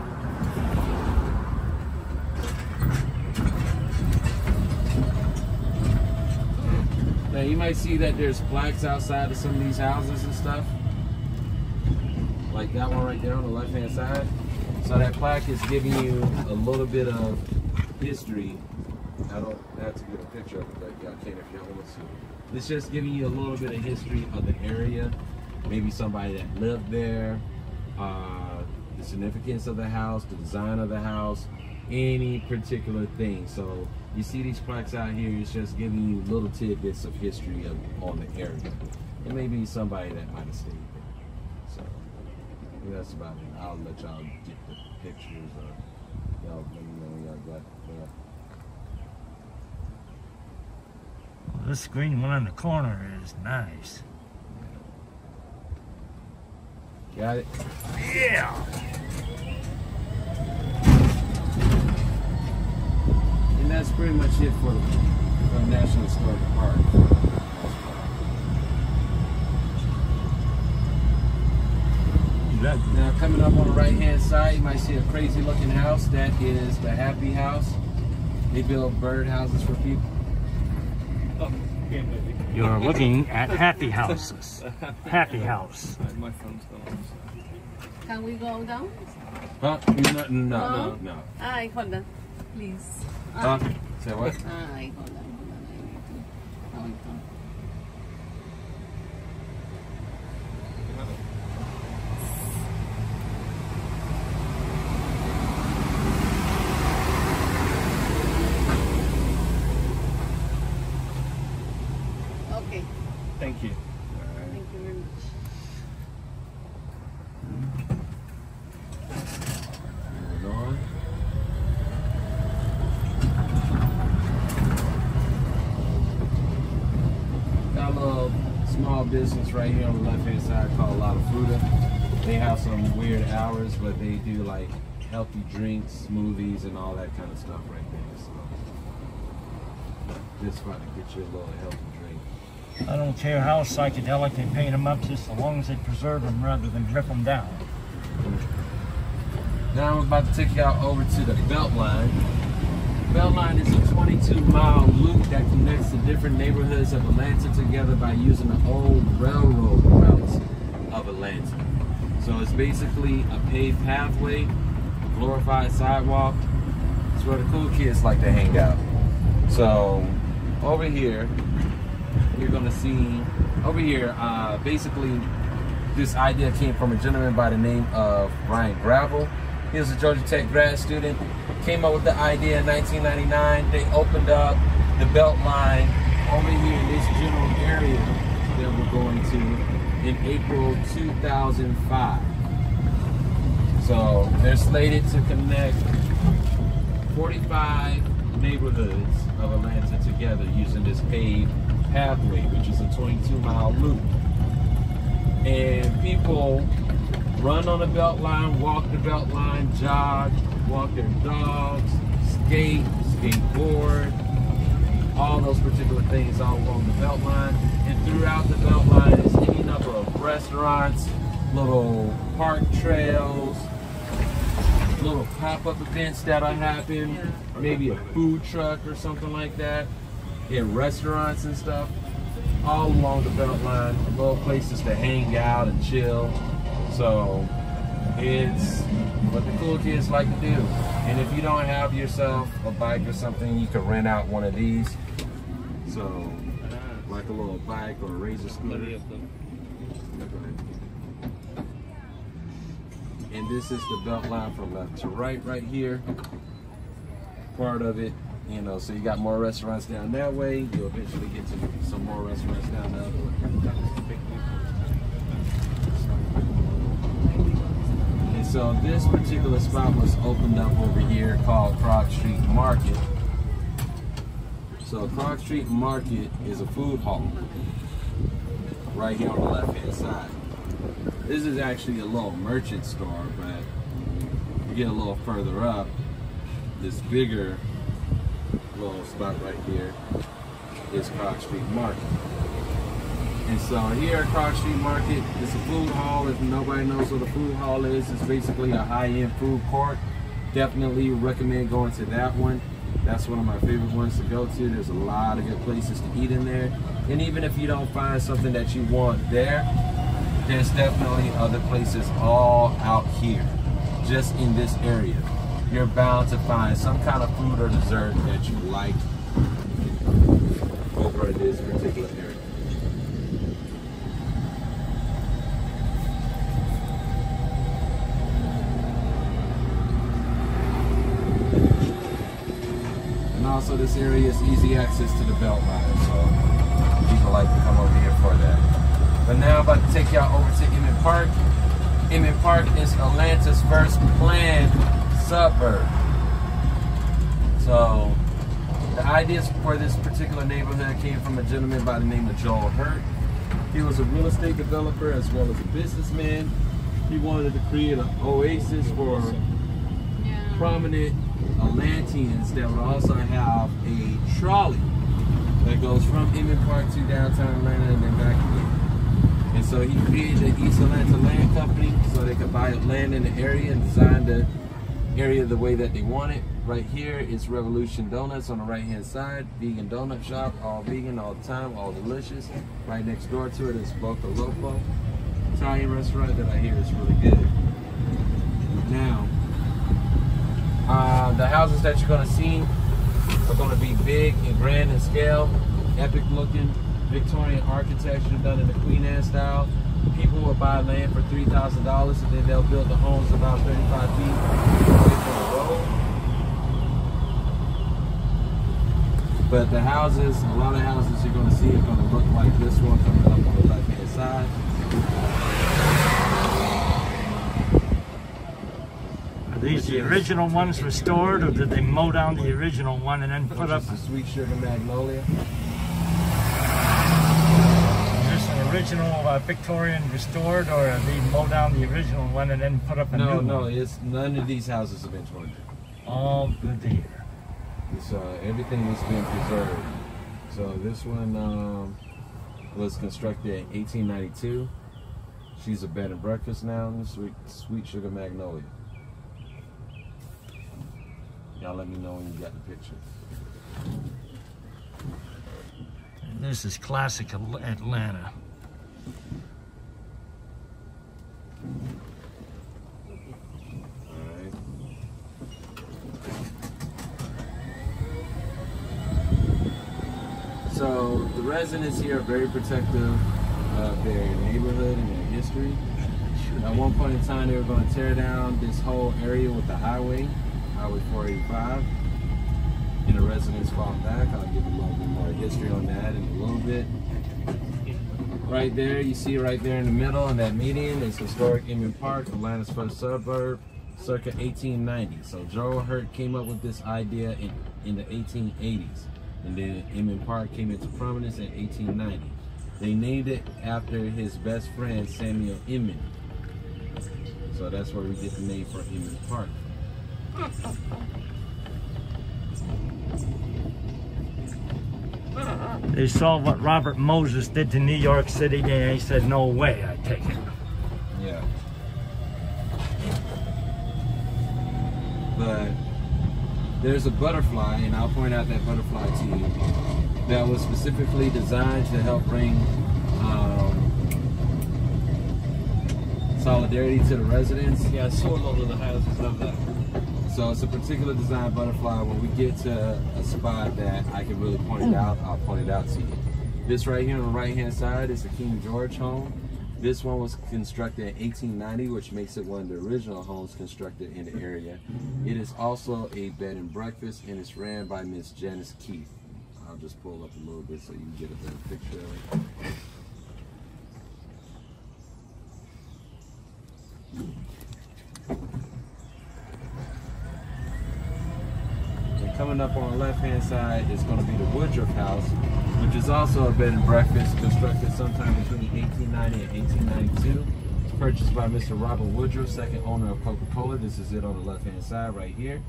Now you might see that there's flags outside of some of these houses and stuff. Like that one right there on the left hand side. So that plaque is giving you a little bit of history. I don't have to get a picture of it, but y'all can if y'all want to. It's just giving you a little bit of history of the area. Maybe somebody that lived there, uh, the significance of the house, the design of the house, any particular thing. So you see these plaques out here, it's just giving you little tidbits of history of, on the area. It may be somebody that might have stayed there. So I think that's about it. I'll let y'all get the pictures or y'all let me know when y'all got there. Well, this green one in the corner is nice. Got it? Yeah! And that's pretty much it for the, for the National Historic Park. Now coming up on the right hand side, you might see a crazy looking house. That is the Happy House. They build bird houses for people. Oh, can't move. You're looking at happy houses. Happy house. My phone's gone. Can we go down? Huh? No, no, no, no. Aye, hold on, please. Huh? Say what? Aye, hold on, hold on. I need to. Hold on. Thank you. Right. Thank you very much. Moving on. Got a little small business right here on the left-hand side called La Fruta. They have some weird hours, but they do like healthy drinks, smoothies, and all that kind of stuff right there. So just trying to get you a little healthy drink. I don't care how psychedelic they paint them up, just as long as they preserve them rather than rip them down. Now I'm about to take y'all over to the Beltline. Beltline is a twenty-two mile loop that connects the different neighborhoods of Atlanta together by using the old railroad routes of Atlanta. So it's basically a paved pathway, a glorified sidewalk. It's where the cool kids like to hang out. So over here, you're gonna see over here, uh, basically this idea came from a gentleman by the name of Ryan Gravel. He was a Georgia Tech grad student, came up with the idea in nineteen ninety-nine. They opened up the Beltline over here in this general area that we're going to in April two thousand five. So they're slated to connect forty-five neighborhoods of Atlanta together using this paved pathway, which is a twenty-two mile loop. And people run on the belt line, walk the belt line, jog, walk their dogs, skate, skateboard, all those particular things all along the belt line. And throughout the belt line is any number of restaurants, little park trails, little pop-up events that'll happen, maybe a food truck or something like that, in restaurants and stuff, all along the Beltline, little places to hang out and chill. So it's what the cool kids like to do. And if you don't have yourself a bike or something, you can rent out one of these. So like a little bike or a razor scooter. And this is the belt line from left to right, right here. Part of it, you know, so you got more restaurants down that way. You'll eventually get to some more restaurants down the other way. And so this particular spot was opened up over here called Croc Street Market. So Croc Street Market is a food hall right here on the left-hand side. This is actually a little merchant store, but you get a little further up, this bigger little spot right here is Croc Street Market. And so here at Croc Street Market, it's a food hall. If nobody knows what a food hall is, it's basically a high-end food court. Definitely recommend going to that one. That's one of my favorite ones to go to. There's a lot of good places to eat in there. And even if you don't find something that you want there, there's definitely other places all out here, just in this area. You're bound to find some kind of food or dessert that you like over in this particular area. And also this area is easy access to the Beltline, so people like to come over here for that. But now I'm about to take y'all over to Emmett Park. Emmett Park is Atlanta's first planned suburb. So the ideas for this particular neighborhood came from a gentleman by the name of Joel Hurt. He was a real estate developer as well as a businessman. He wanted to create an oasis for prominent Atlanteans that would also have a trolley that goes from Emmett Park to downtown Atlanta and then back again. And so he created the East Atlanta Land Company so they could buy land in the area and design the area the way that they want it. Right here is Revolution Donuts on the right-hand side, vegan donut shop, all vegan, all the time, all delicious. Right next door to it is Boca Loco, Italian restaurant that I hear is really good. Now, uh, the houses that you're gonna see are gonna be big and grand in scale, epic looking. Victorian architecture done in the Queen Anne style. People will buy land for three thousand dollars and then they'll build the homes about thirty-five feet away from the road. But the houses, a lot of houses you're going to see are going to look like this one coming up on the left-hand side. Are these the original ones restored, or did they mow down the original one and then put up a Sweet Sugar Magnolia? Original uh, Victorian restored, or they mow down the original one and then put up a no, new no, one? No, no, none of these houses have been torn down. All good to hear. So uh, everything has been preserved. So this one um, was constructed in eighteen ninety-two. She's a bed and breakfast now, Sweet, Sweet Sugar Magnolia. Y'all let me know when you got the picture. This is classic Atlanta. So the residents here are very protective of their neighborhood and their history. At one point in time, they were going to tear down this whole area with the highway, Highway four eighty-five, and the residents fought back. I'll give a little bit more history on that in a little bit. Right there, you see right there in the middle in that median is historic Emmett Park, Atlanta's first suburb, circa eighteen ninety. So Joel Hurt came up with this idea in, in the eighteen eighties. and then Emmett Park came into prominence in eighteen ninety. They named it after his best friend, Samuel Emmett. So that's where we get the name for Emmett Park. They saw what Robert Moses did to New York City and they said, no way, I take it. Yeah. But there's a butterfly, and I'll point out that butterfly to you, that was specifically designed to help bring um, solidarity to the residents. Yeah, I saw a lot of the houses of that. So it's a particular design butterfly. When we get to a spot that I can really point it out, I'll point it out to you. This right here on the right-hand side is the King George home. This one was constructed in eighteen ninety, which makes it one of the original homes constructed in the area. It is also a bed and breakfast, and it's ran by Miss Janice Keith. I'll just pull up a little bit so you can get a better picture of it. Coming up on the left-hand side is going to be the Woodruff House, which is also a bed and breakfast constructed sometime between eighteen ninety and eighteen ninety-two. It's purchased by Mister Robert Woodruff, second owner of Coca-Cola. This is it on the left-hand side right here.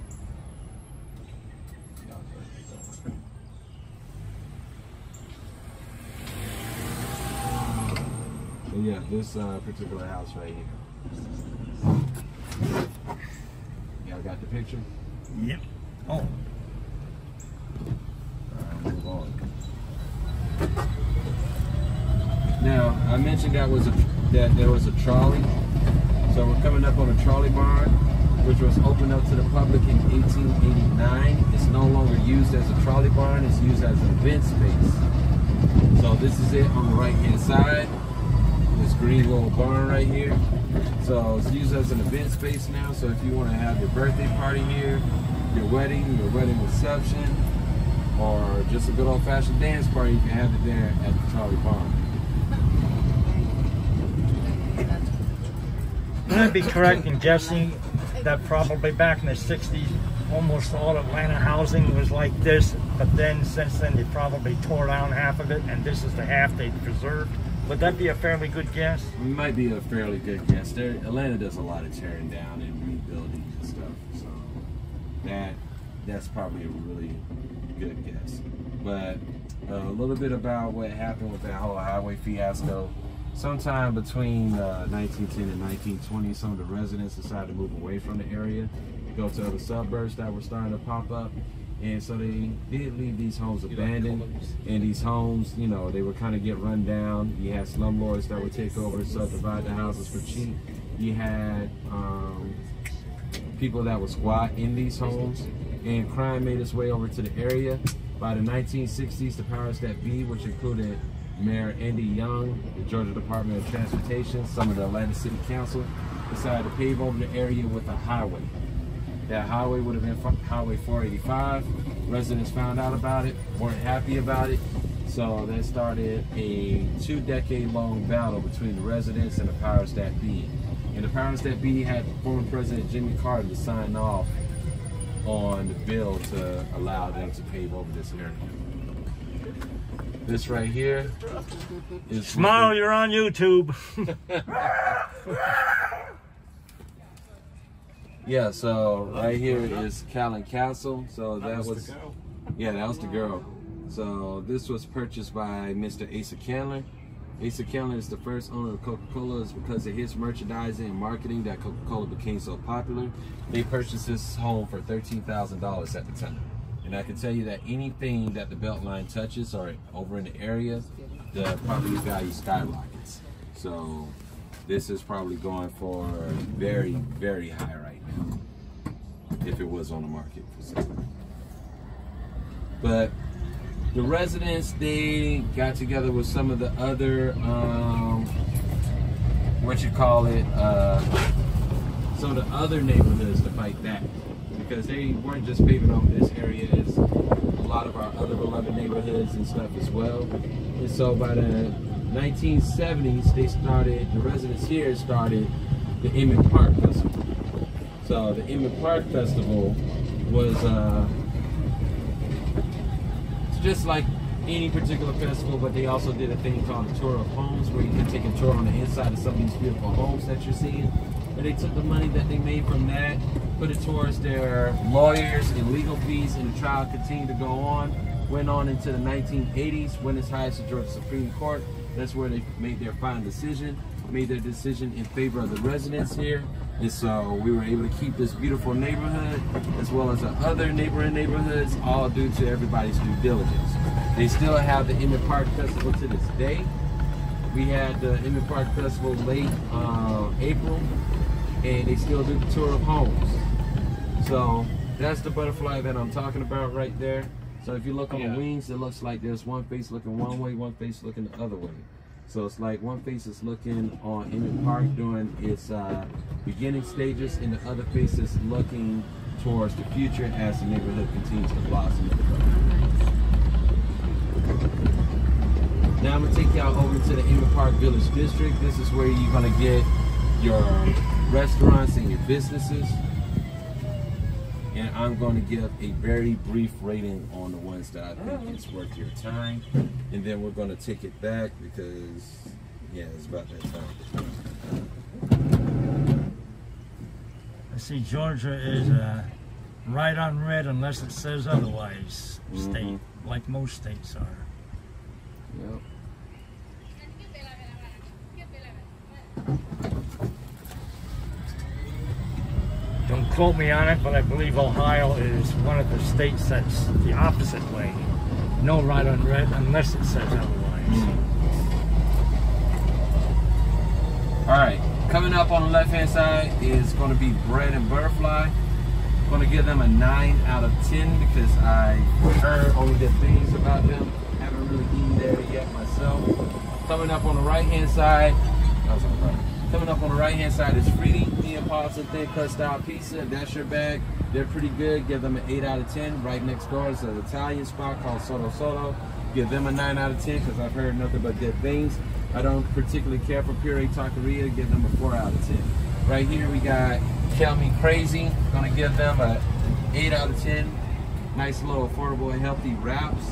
So yeah, this uh, particular house right here. Y'all got the picture? Yep. Oh. All right, move on. Now, I mentioned that was a that there was a trolley. So we're coming up on a trolley barn, which was opened up to the public in eighteen eighty-nine. It's no longer used as a trolley barn, it's used as an event space. So this is it on the right-hand side. This green little barn right here. So it's used as an event space now. So if you want to have your birthday party here, your wedding, your wedding reception, or just a good old-fashioned dance party, you can have it there at the trolley barn. I'd be correct in guessing that probably back in the sixties, almost all Atlanta housing was like this, but then since then they probably tore down half of it, and this is the half they preserved. Would that be a fairly good guess? It might be a fairly good guess. There, Atlanta does a lot of tearing down and rebuilding and stuff. So. That, that's probably a really good guess. But uh, a little bit about what happened with that whole highway fiasco. Sometime between uh, nineteen ten and nineteen twenty, some of the residents decided to move away from the area, go to other suburbs that were starting to pop up. And so they did leave these homes abandoned. And these homes, you know, they would kind of get run down. You had slumlords that would take over and subdivide the houses for cheap. You had, um, people that would squat in these homes, and crime made its way over to the area. By the nineteen sixties, the powers that be, which included Mayor Andy Young, the Georgia Department of Transportation, some of the Atlanta City Council, decided to pave over the area with a highway. That highway would have been Highway four eighty-five. Residents found out about it, weren't happy about it, so that started a two-decade-long battle between the residents and the powers that be. And the powers that be had former President Jimmy Carter to sign off on the bill to allow them to pave over this area. This right here is... Smile, you're on YouTube. Yeah, so right here is Callan Castle. So that was... Yeah, that was the girl. So this was purchased by Mister Asa Candler. Asa Candler is the first owner of Coca-Cola. It's because of his merchandising and marketing that Coca-Cola became so popular. They purchased this home for thirteen thousand dollars at the time. And I can tell you that anything that the Beltline touches or over in the area, the property value skyrockets. So this is probably going for very, very high right now, if it was on the market for sale. But the residents, they got together with some of the other, um, what you call it, uh, some of the other neighborhoods to fight that. Because they weren't just paving over this area, it's a lot of our other beloved neighborhoods and stuff as well. And so by the nineteen seventies, they started, the residents here started the Emmett Park Festival. So the Emmett Park Festival was, uh, just like any particular festival, but they also did a thing called the Tour of Homes, where you can take a tour on the inside of some of these beautiful homes that you're seeing. But they took the money that they made from that, put it towards their lawyers and legal fees, and the trial continued to go on. Went on into the nineteen eighties, went as high as the Georgia Supreme Court. That's where they made their final decision, made their decision in favor of the residents here. And so we were able to keep this beautiful neighborhood, as well as the other neighboring neighborhoods, all due to everybody's due diligence. They still have the Emmett Park Festival to this day. We had the Emmett Park Festival late uh, April, and they still do the Tour of Homes. So that's the butterfly that I'm talking about right there. So if you look on yeah. the wings, it looks like there's one face looking one way, one face looking the other way. So it's like one face is looking on Emmett Park during its uh, beginning stages, and the other face is looking towards the future as the neighborhood continues to blossom. Now I'm gonna take y'all over to the Emmett Park Village District. This is where you're gonna get your restaurants and your businesses. And I'm going to give a very brief rating on the ones that I think it's worth your time. And then we're going to take it back because, yeah, it's about that time. I see Georgia is uh, right on red unless it says otherwise, mm-hmm. state, like most states are. Yep. Don't quote me on it, but I believe Ohio is one of the states that's the opposite way. No right on red unless it says otherwise. Mm-hmm. All right, coming up on the left-hand side is going to be Bread and Butterfly. I'm going to give them a nine out of ten because I heard only good things about them. I haven't really eaten there yet myself. Coming up on the right-hand side, that was on the right. Coming up on the right-hand side is Freedy, Neapolitan Thin Cut Style Pizza. If that's your bag, they're pretty good. Give them an eight out of ten. Right next door is an Italian spot called Soto Soto. Give them a nine out of ten because I've heard nothing but good things. I don't particularly care for Puree Taqueria. Give them a four out of ten. Right here we got Tell Me Crazy. Gonna give them an eight out of ten. Nice little affordable and healthy wraps.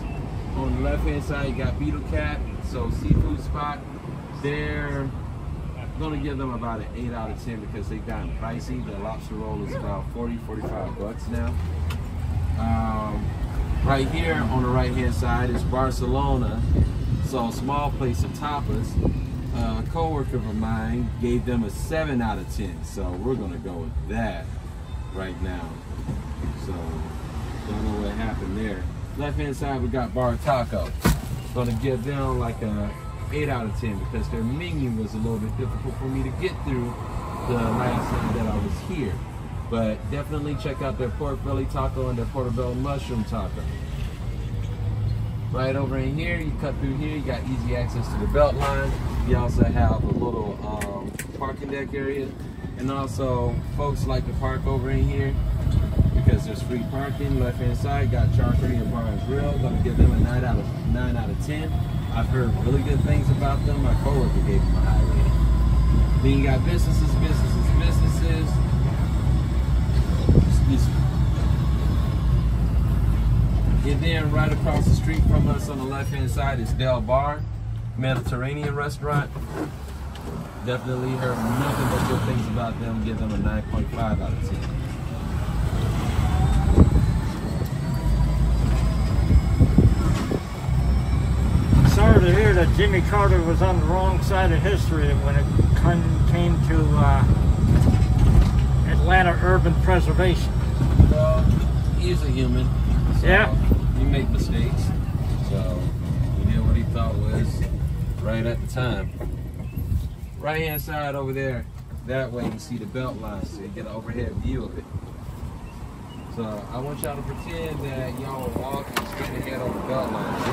On the left-hand side, you got Beetle Cat, so seafood spot. They're gonna give them about an eight out of ten because they've gotten pricey. The lobster roll is about forty, forty-five bucks now. Um, right here on the right-hand side is Barcelona. So a small place of tapas. Uh, a co-worker of mine gave them a seven out of ten. So we're gonna go with that right now. So don't know what happened there. Left-hand side, we got Bar Taco. Gonna give them like a eight out of ten because their menu was a little bit difficult for me to get through the last time that I was here. But definitely check out their pork belly taco and their portobello mushroom taco. Right over in here, you cut through here, you got easy access to the belt line. You also have a little um, parking deck area. And also, folks like to park over in here because there's free parking. Left hand side, got Charcuterie and Bar and Grill. Gonna give them a nine out of ten. I've heard really good things about them. My coworker gave them a high rating. Then you got businesses, businesses, businesses. Excuse me. And then right across the street from us on the left-hand side is Del Bar, Mediterranean restaurant. Definitely heard nothing but good things about them. Give them a nine point five out of ten. To hear that Jimmy Carter was on the wrong side of history when it came to uh, Atlanta urban preservation. Well, he's a human. So yeah. He made mistakes. So he did what he thought was right at the time. Right hand side over there, that way you see the belt line, so you get an overhead view of it. So I want y'all to pretend that y'all are walking straight ahead on the belt line.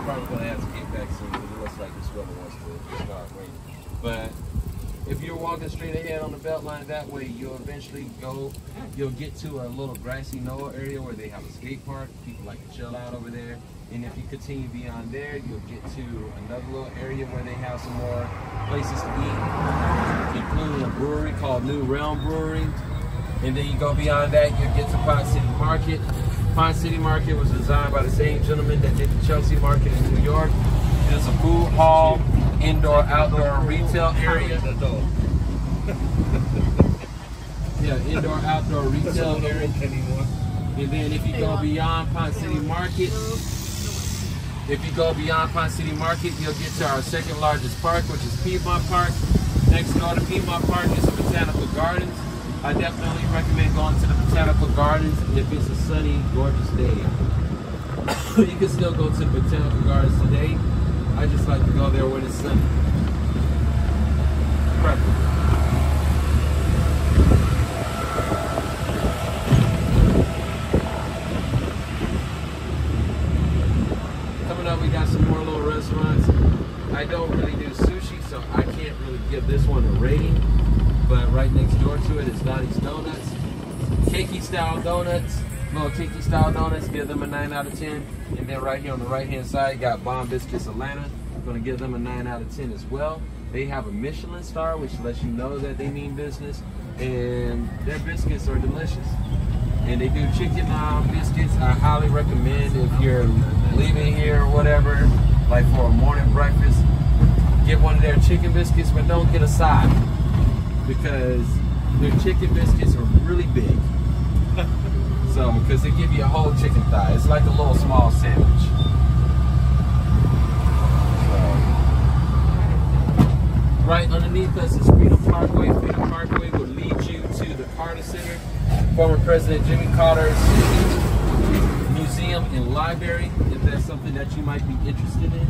Probably gonna have to get back soon because it looks like this weather wants to start raining. But if you're walking straight ahead on the belt line that way, you'll eventually go, you'll get to a little grassy knoll area where they have a skate park. People like to chill out over there. And if you continue beyond there, you'll get to another little area where they have some more places to eat, including a brewery called New Realm Brewery. And then you go beyond that, you'll get to Pot City Market. Pine City Market was designed by the same gentleman that did the Chelsea Market in New York. It is a food hall, indoor, outdoor, retail area. Yeah, indoor, outdoor, retail area. And then if you go beyond Pine City Market, if you go beyond Pine City Market, you'll get to our second largest park, which is Piedmont Park. Next door to Piedmont Park is the Botanical Gardens. I definitely recommend going to the Botanical Gardens if it's a sunny, gorgeous day. You can still go to the Botanical Gardens today. I just like to go there when it's sunny. Perfect. I don't really do sushi, so I can't really give this one a rating, but right next door to it is Dottie's Donuts. Keiki Style Donuts, little Keiki Style Donuts, give them a nine out of ten. And then right here on the right-hand side, got Bomb Biscuits Atlanta. I'm gonna give them a nine out of ten as well. They have a Michelin star, which lets you know that they mean business, and their biscuits are delicious. And they do chicken um, biscuits. I highly recommend if you're leaving here or whatever, like for a morning breakfast, get one of their chicken biscuits, but don't get a side, because their chicken biscuits are really big. So, because they give you a whole chicken thigh. It's like a little small sandwich. So, right underneath us is Freedom Parkway. Freedom Parkway will lead you to the Carter Center, former President Jimmy Carter's museum and library, if that's something that you might be interested in.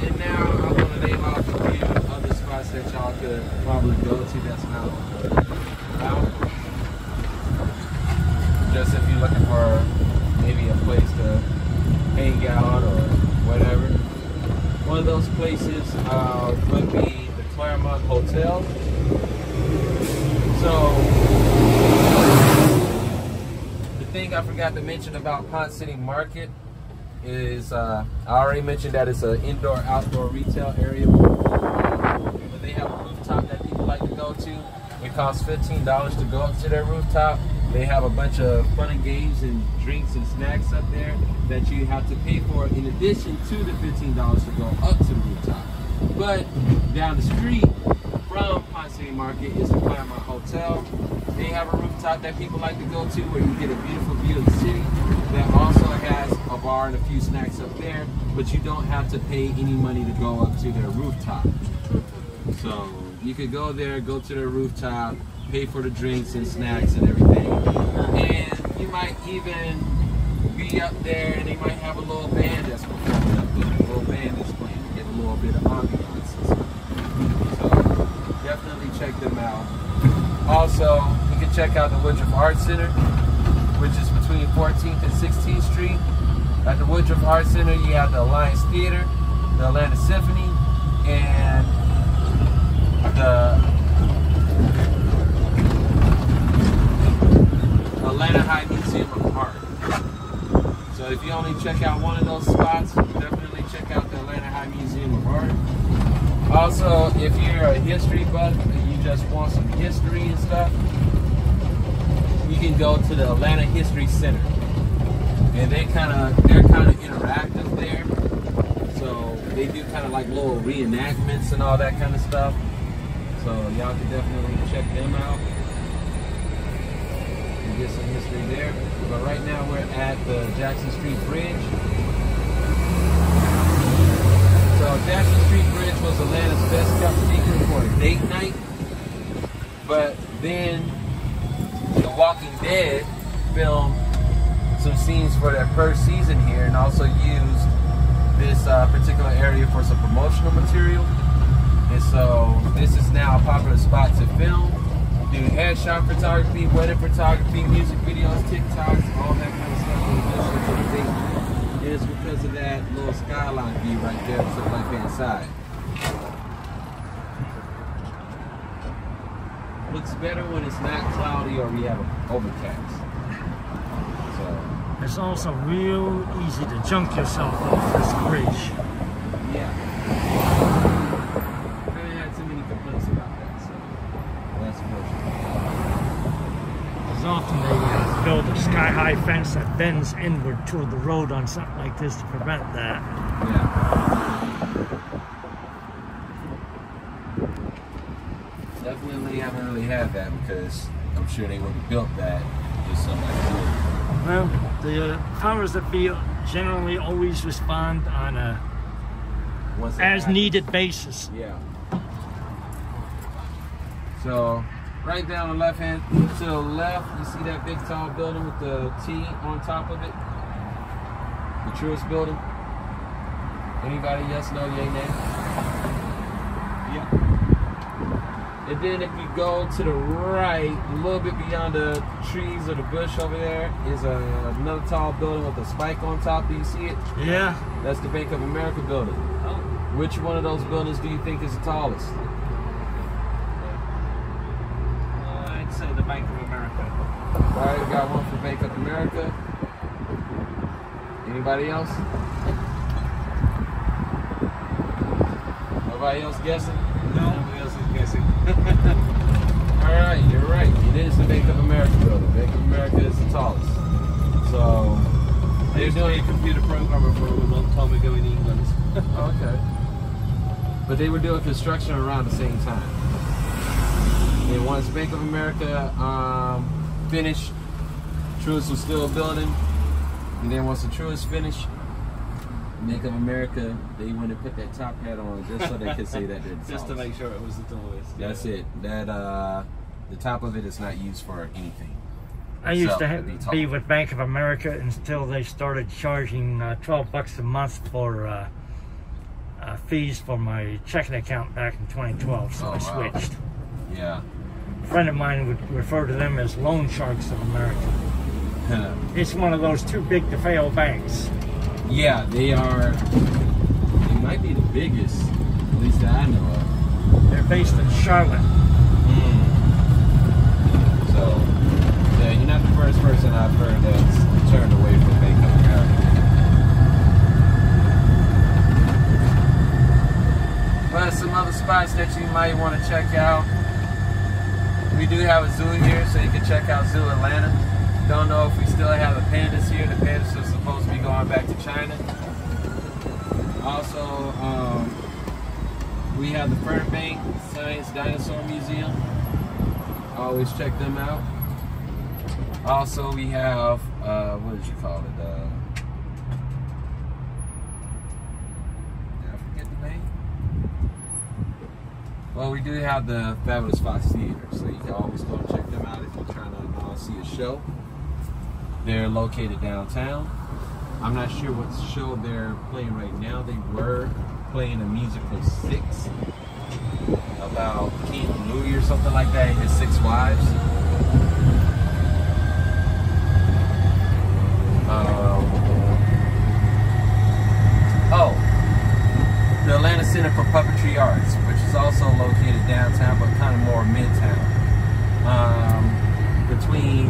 And now I'm going to name off a few other spots that y'all could probably go to that's not out. Just if you're looking for maybe a place to hang out or whatever. One of those places uh, would be the Claremont Hotel. So, the thing I forgot to mention about Pond City Market is, uh, I already mentioned that it's an indoor, outdoor retail area, but they have a rooftop that people like to go to. It costs fifteen dollars to go up to their rooftop. They have a bunch of fun and games and drinks and snacks up there that you have to pay for in addition to the fifteen dollars to go up to the rooftop. But down the street from Pine City Market is the Claremont Hotel. They have a rooftop that people like to go to where you get a beautiful view of the city. That also has a bar and a few snacks up there, but you don't have to pay any money to go up to their rooftop. So you could go there, go to their rooftop, pay for the drinks and snacks and everything. And you might even be up there and they might have a little band that's performing up there, a little band that's playing to get a little bit of ambiance. Definitely check them out. Also, you can check out the Woodruff Arts Center, which is between fourteenth and sixteenth Street. At the Woodruff Arts Center, you have the Alliance Theater, the Atlanta Symphony, and the Atlanta High Museum of Art. So if you only check out one of those spots, definitely check out the Atlanta High Museum of Art. Also, if you're a history buff and you just want some history and stuff, you can go to the Atlanta History Center, and they kind of they're kind of interactive there. So they do kind of like little reenactments and all that kind of stuff. So y'all can definitely check them out and get some history there. But right now we're at the Jackson Street Bridge. So Jackson Street Bridge was Atlanta's best kept secret for a date night, but then The Walking Dead filmed some scenes for their first season here and also used this uh, particular area for some promotional material. And so this is now a popular spot to film, do headshot photography, wedding photography, music videos, TikToks, all that kind of stuff. This is It is because of that little skyline view right there to the left-hand side. Looks better when it's not cloudy or we have overcast. So it's also real easy to jump yourself off this bridge. Yeah. I haven't had too many complaints about that, so that's fortunate. as often they would build a sky-high fence that bends inward toward the road on something like this to prevent that. Yeah. Definitely haven't really had that because I'm sure they would have built that if somebody did. Well, the powers that be generally always respond on a as-needed basis. Yeah. So, right down the left hand, to the left, you see that big tall building with the T on top of it? The truest building? Anybody yes, no, yay, nay? Yeah. And then if you go to the right, a little bit beyond the trees or the bush over there, is a, another tall building with a spike on top. Do you see it? Yeah. That's the Bank of America building. Oh. Which one of those buildings do you think is the tallest? The Bank of America. Alright, we got one for Bank of America. Anybody else? Nobody else guessing? No. Nobody else is guessing. Alright, you're right. It is the Bank of America building. Bank of America is the tallest. So, they're doing a computer programmer for a long time ago in England. Oh, okay. But they were doing construction around the same time. And once Bank of America um, finished, Truist was still building. And then once the Truist finished, Bank of America, they went and put that top hat on just so they could say that they're just to make sure it was the tallest. That's yeah. it. That uh, the top of it is not used for anything. I used so, to have, be with Bank of America until they started charging uh, twelve bucks a month for uh, uh, fees for my checking account back in twenty twelve. So oh, I switched. Wow. Yeah. A friend of mine would refer to them as loan sharks of America. Huh. It's one of those too big to fail banks. Yeah, they are. They might be the biggest, at least that I know of. They're based in Charlotte. Mm. So, yeah, you're not the first person I've heard that's turned away from Bank of America. But some other spots that you might want to check out. We do have a zoo here, so you can check out Zoo Atlanta. Don't know if we still have the pandas here. The pandas are supposed to be going back to China. Also, um, we have the Burbank Science Dinosaur Museum. Always check them out. Also, we have, uh, what did you call it? Uh, did I forget the name? Well, we do have the Fabulous Fox Theater, so you can always go and check them out if you're trying to uh, see a show. They're located downtown. I'm not sure what show they're playing right now. They were playing a musical six about King Louis or something like that and his six wives. Um, oh, the Atlanta Center for Puppetry Arts, also located downtown, but kind of more midtown, um, between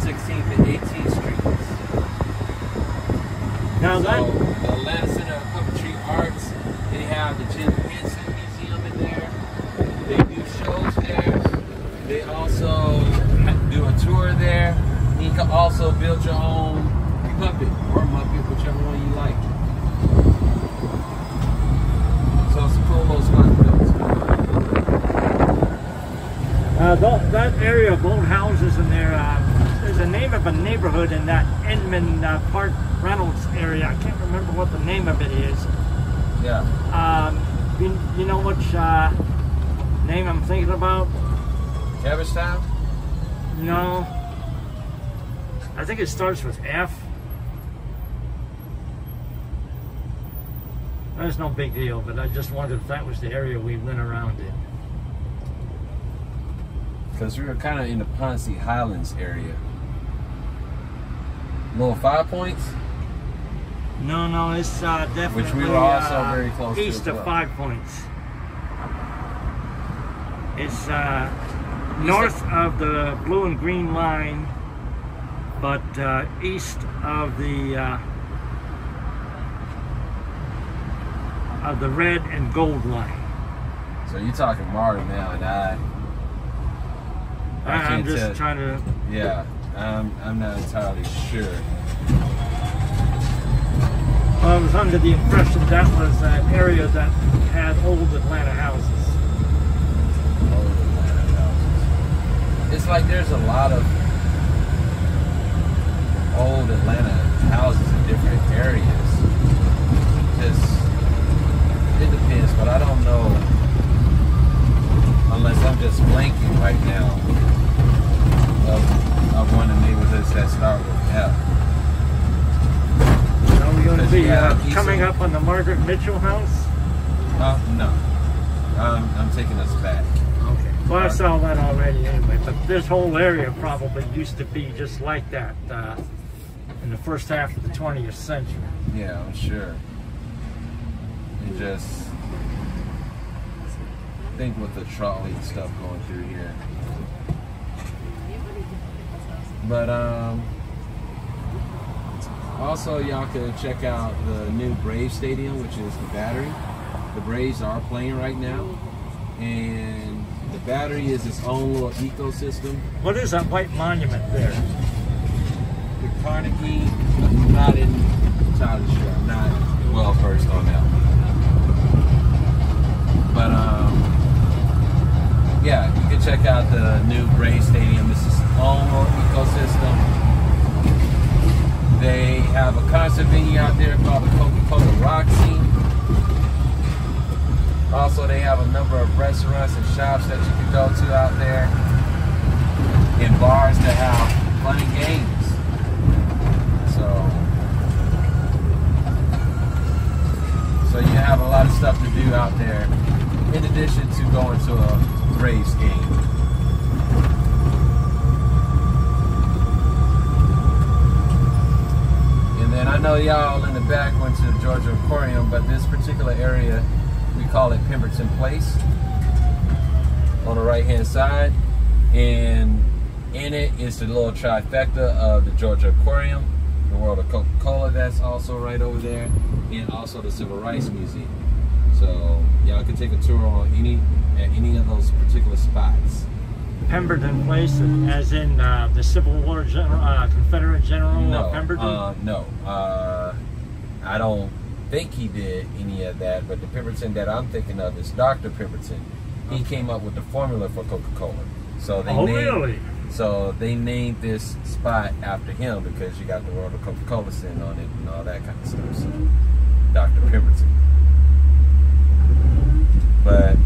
sixteenth and eighteenth streets. Now so, that the Atlanta Center of Puppetry Arts, they have the Jim Henson Museum in there. They do shows there. They also do a tour there. You can also build your own puppet or muppet, whichever one you like. Uh, that, that area of old houses in there, uh, there's a name of a neighborhood in that Inman uh, Park Reynolds area. I can't remember what the name of it is. Yeah. Um, you, you know which uh, name I'm thinking about? Cabbage Town? No. I think it starts with F. That's no big deal, but I just wondered if that was the area we went around in. Because we were kind of in the Ponce Highlands area. Little Five Points? No, no, it's uh, definitely Which we were also uh, very close east to of Five Points. It's uh, north of the Blue and Green Line, but uh, east of the uh, of the Red and Gold Line. So you're talking Martin now, and I I I, I'm just tell. trying to. Yeah, I'm. I'm not entirely sure. Well, I was under the impression that was an area that had old Atlanta houses. Old Atlanta houses. It's like there's a lot of old Atlanta houses in different areas. Just it depends, but I don't know unless I'm just blanking right now of, of one of the neighborhoods that start with F. Are we going to be uh, coming up on the Margaret Mitchell house? Uh, no. Um, I'm taking us back. Okay. Well, I saw that already anyway, but this whole area probably used to be just like that uh, in the first half of the twentieth century. Yeah, I'm sure. And just think with the trolley stuff going through here. But, um... also, y'all can check out the new Braves Stadium, which is the Battery. The Braves are playing right now, and the Battery is its own little ecosystem. What is that white monument there? The Carnegie. I'm not in entirely sure. I'm not well versed on that one. But um, yeah, you can check out the new Braves Stadium. It's its own little ecosystem. They have a concert venue out there called the Coca-Cola Roxy. Also, they have a number of restaurants and shops that you can go to out there, and bars that have fun and games. So, so you have a lot of stuff to do out there, in addition to going to a Braves game. And I know y'all in the back went to the Georgia Aquarium, but this particular area, we call it Pemberton Place, on the right-hand side. And in it is the little trifecta of the Georgia Aquarium, the World of Coca-Cola that's also right over there, and also the Civil Rights Museum. So y'all can take a tour on any at any of those particular spots. Pemberton Place, as in uh, the Civil War general, uh, Confederate General no, of Pemberton? Uh, no, uh, I don't think he did any of that, but the Pemberton that I'm thinking of is Doctor Pemberton. He okay. came up with the formula for Coca-Cola. So they oh, named, really? So they named this spot after him because you got the World of Coca-Cola sitting on it and all that kind of stuff. So, Doctor Pemberton. But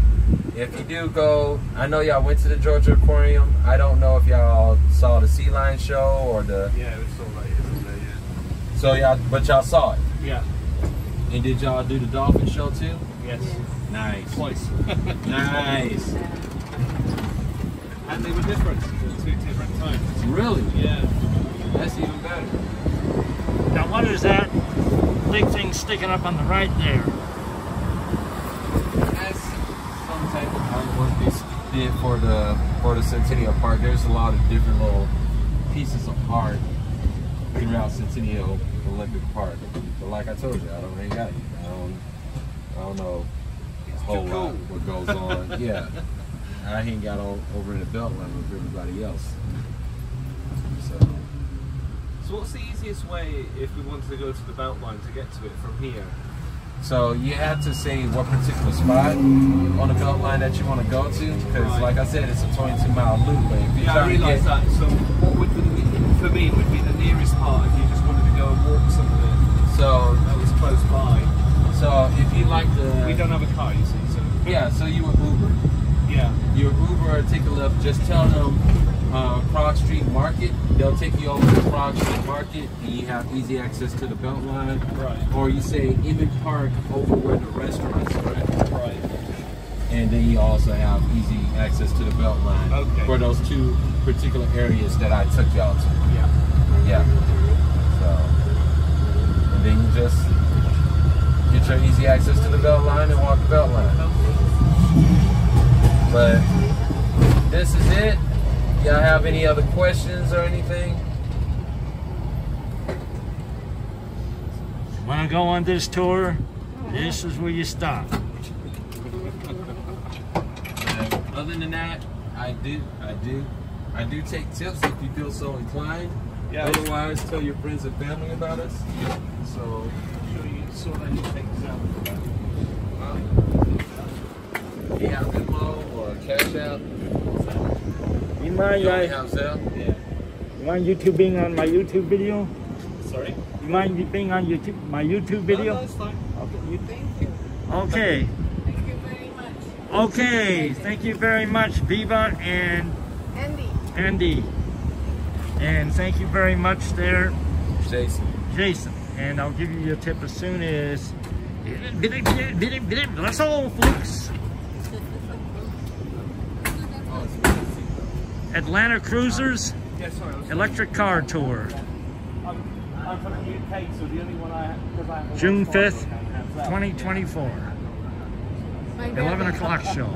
if you do go, I know y'all went to the Georgia Aquarium. I don't know if y'all saw the sea lion show or the... Yeah, it was so late. It was late, yeah. So y'all, but y'all saw it? Yeah. And did y'all do the dolphin show too? Yes. yes. Nice. Twice. Nice. And they were different. They were two different times. Really? Yeah. That's even better. Now what is that big thing sticking up on the right there? Type of artwork they did for the for the Centennial Park. There's a lot of different little pieces of art throughout Centennial Olympic Park. But like I told you, I don't really got it. I don't, I don't know a whole lot of what goes on. Yeah, I ain't got all over in the Beltline with everybody else. So, so what's the easiest way if we wanted to go to the Beltline to get to it from here? So you have to say what particular spot on the belt line that you want to go to, because right. like I said, it's a twenty-two mile loop. But if you yeah, I realise get... that. So what would be, for me would be the nearest part if you just wanted to go and walk something. So that was close by. So if you like the, we don't have a car, you see. So yeah, so you would Uber. Yeah, you would Uber or take a lift. Just tell them uh, Frog Street Market. They'll take you over to Frog Street Market, and you have easy access to the Beltline. Right. Or you say Emmett Park over where the restaurants are at. Right. And then you also have easy access to the Beltline okay. for those two particular areas that I took y'all to. Yeah. Yeah. So, and then you just get your easy access to the Beltline and walk the Beltline. But this is it. Y'all have any other questions or anything? When I go on this tour, this is where you stop. Other than that, I do, I do I do take tips if you feel so inclined. Yeah. Otherwise, tell your friends and family about us. Yeah. So, sure you so that you take this out. Uh, yeah, Venmo or Cash App. You mind you like? Yeah. You mind you two being on my YouTube video? Sorry. You mind you being on YouTube my YouTube video? No, no, it's fine. Okay. You think? Okay. Thank you very much. Okay. Thank you very much, Viva and Andy. Andy. And thank you very much there. Jason. Jason. And I'll give you your tip as soon as... That's all, folks. Atlanta Cruisers. Electric Car Tour. I'm from the U K, so the only one I have... June fifth, twenty twenty-four. eleven o'clock show.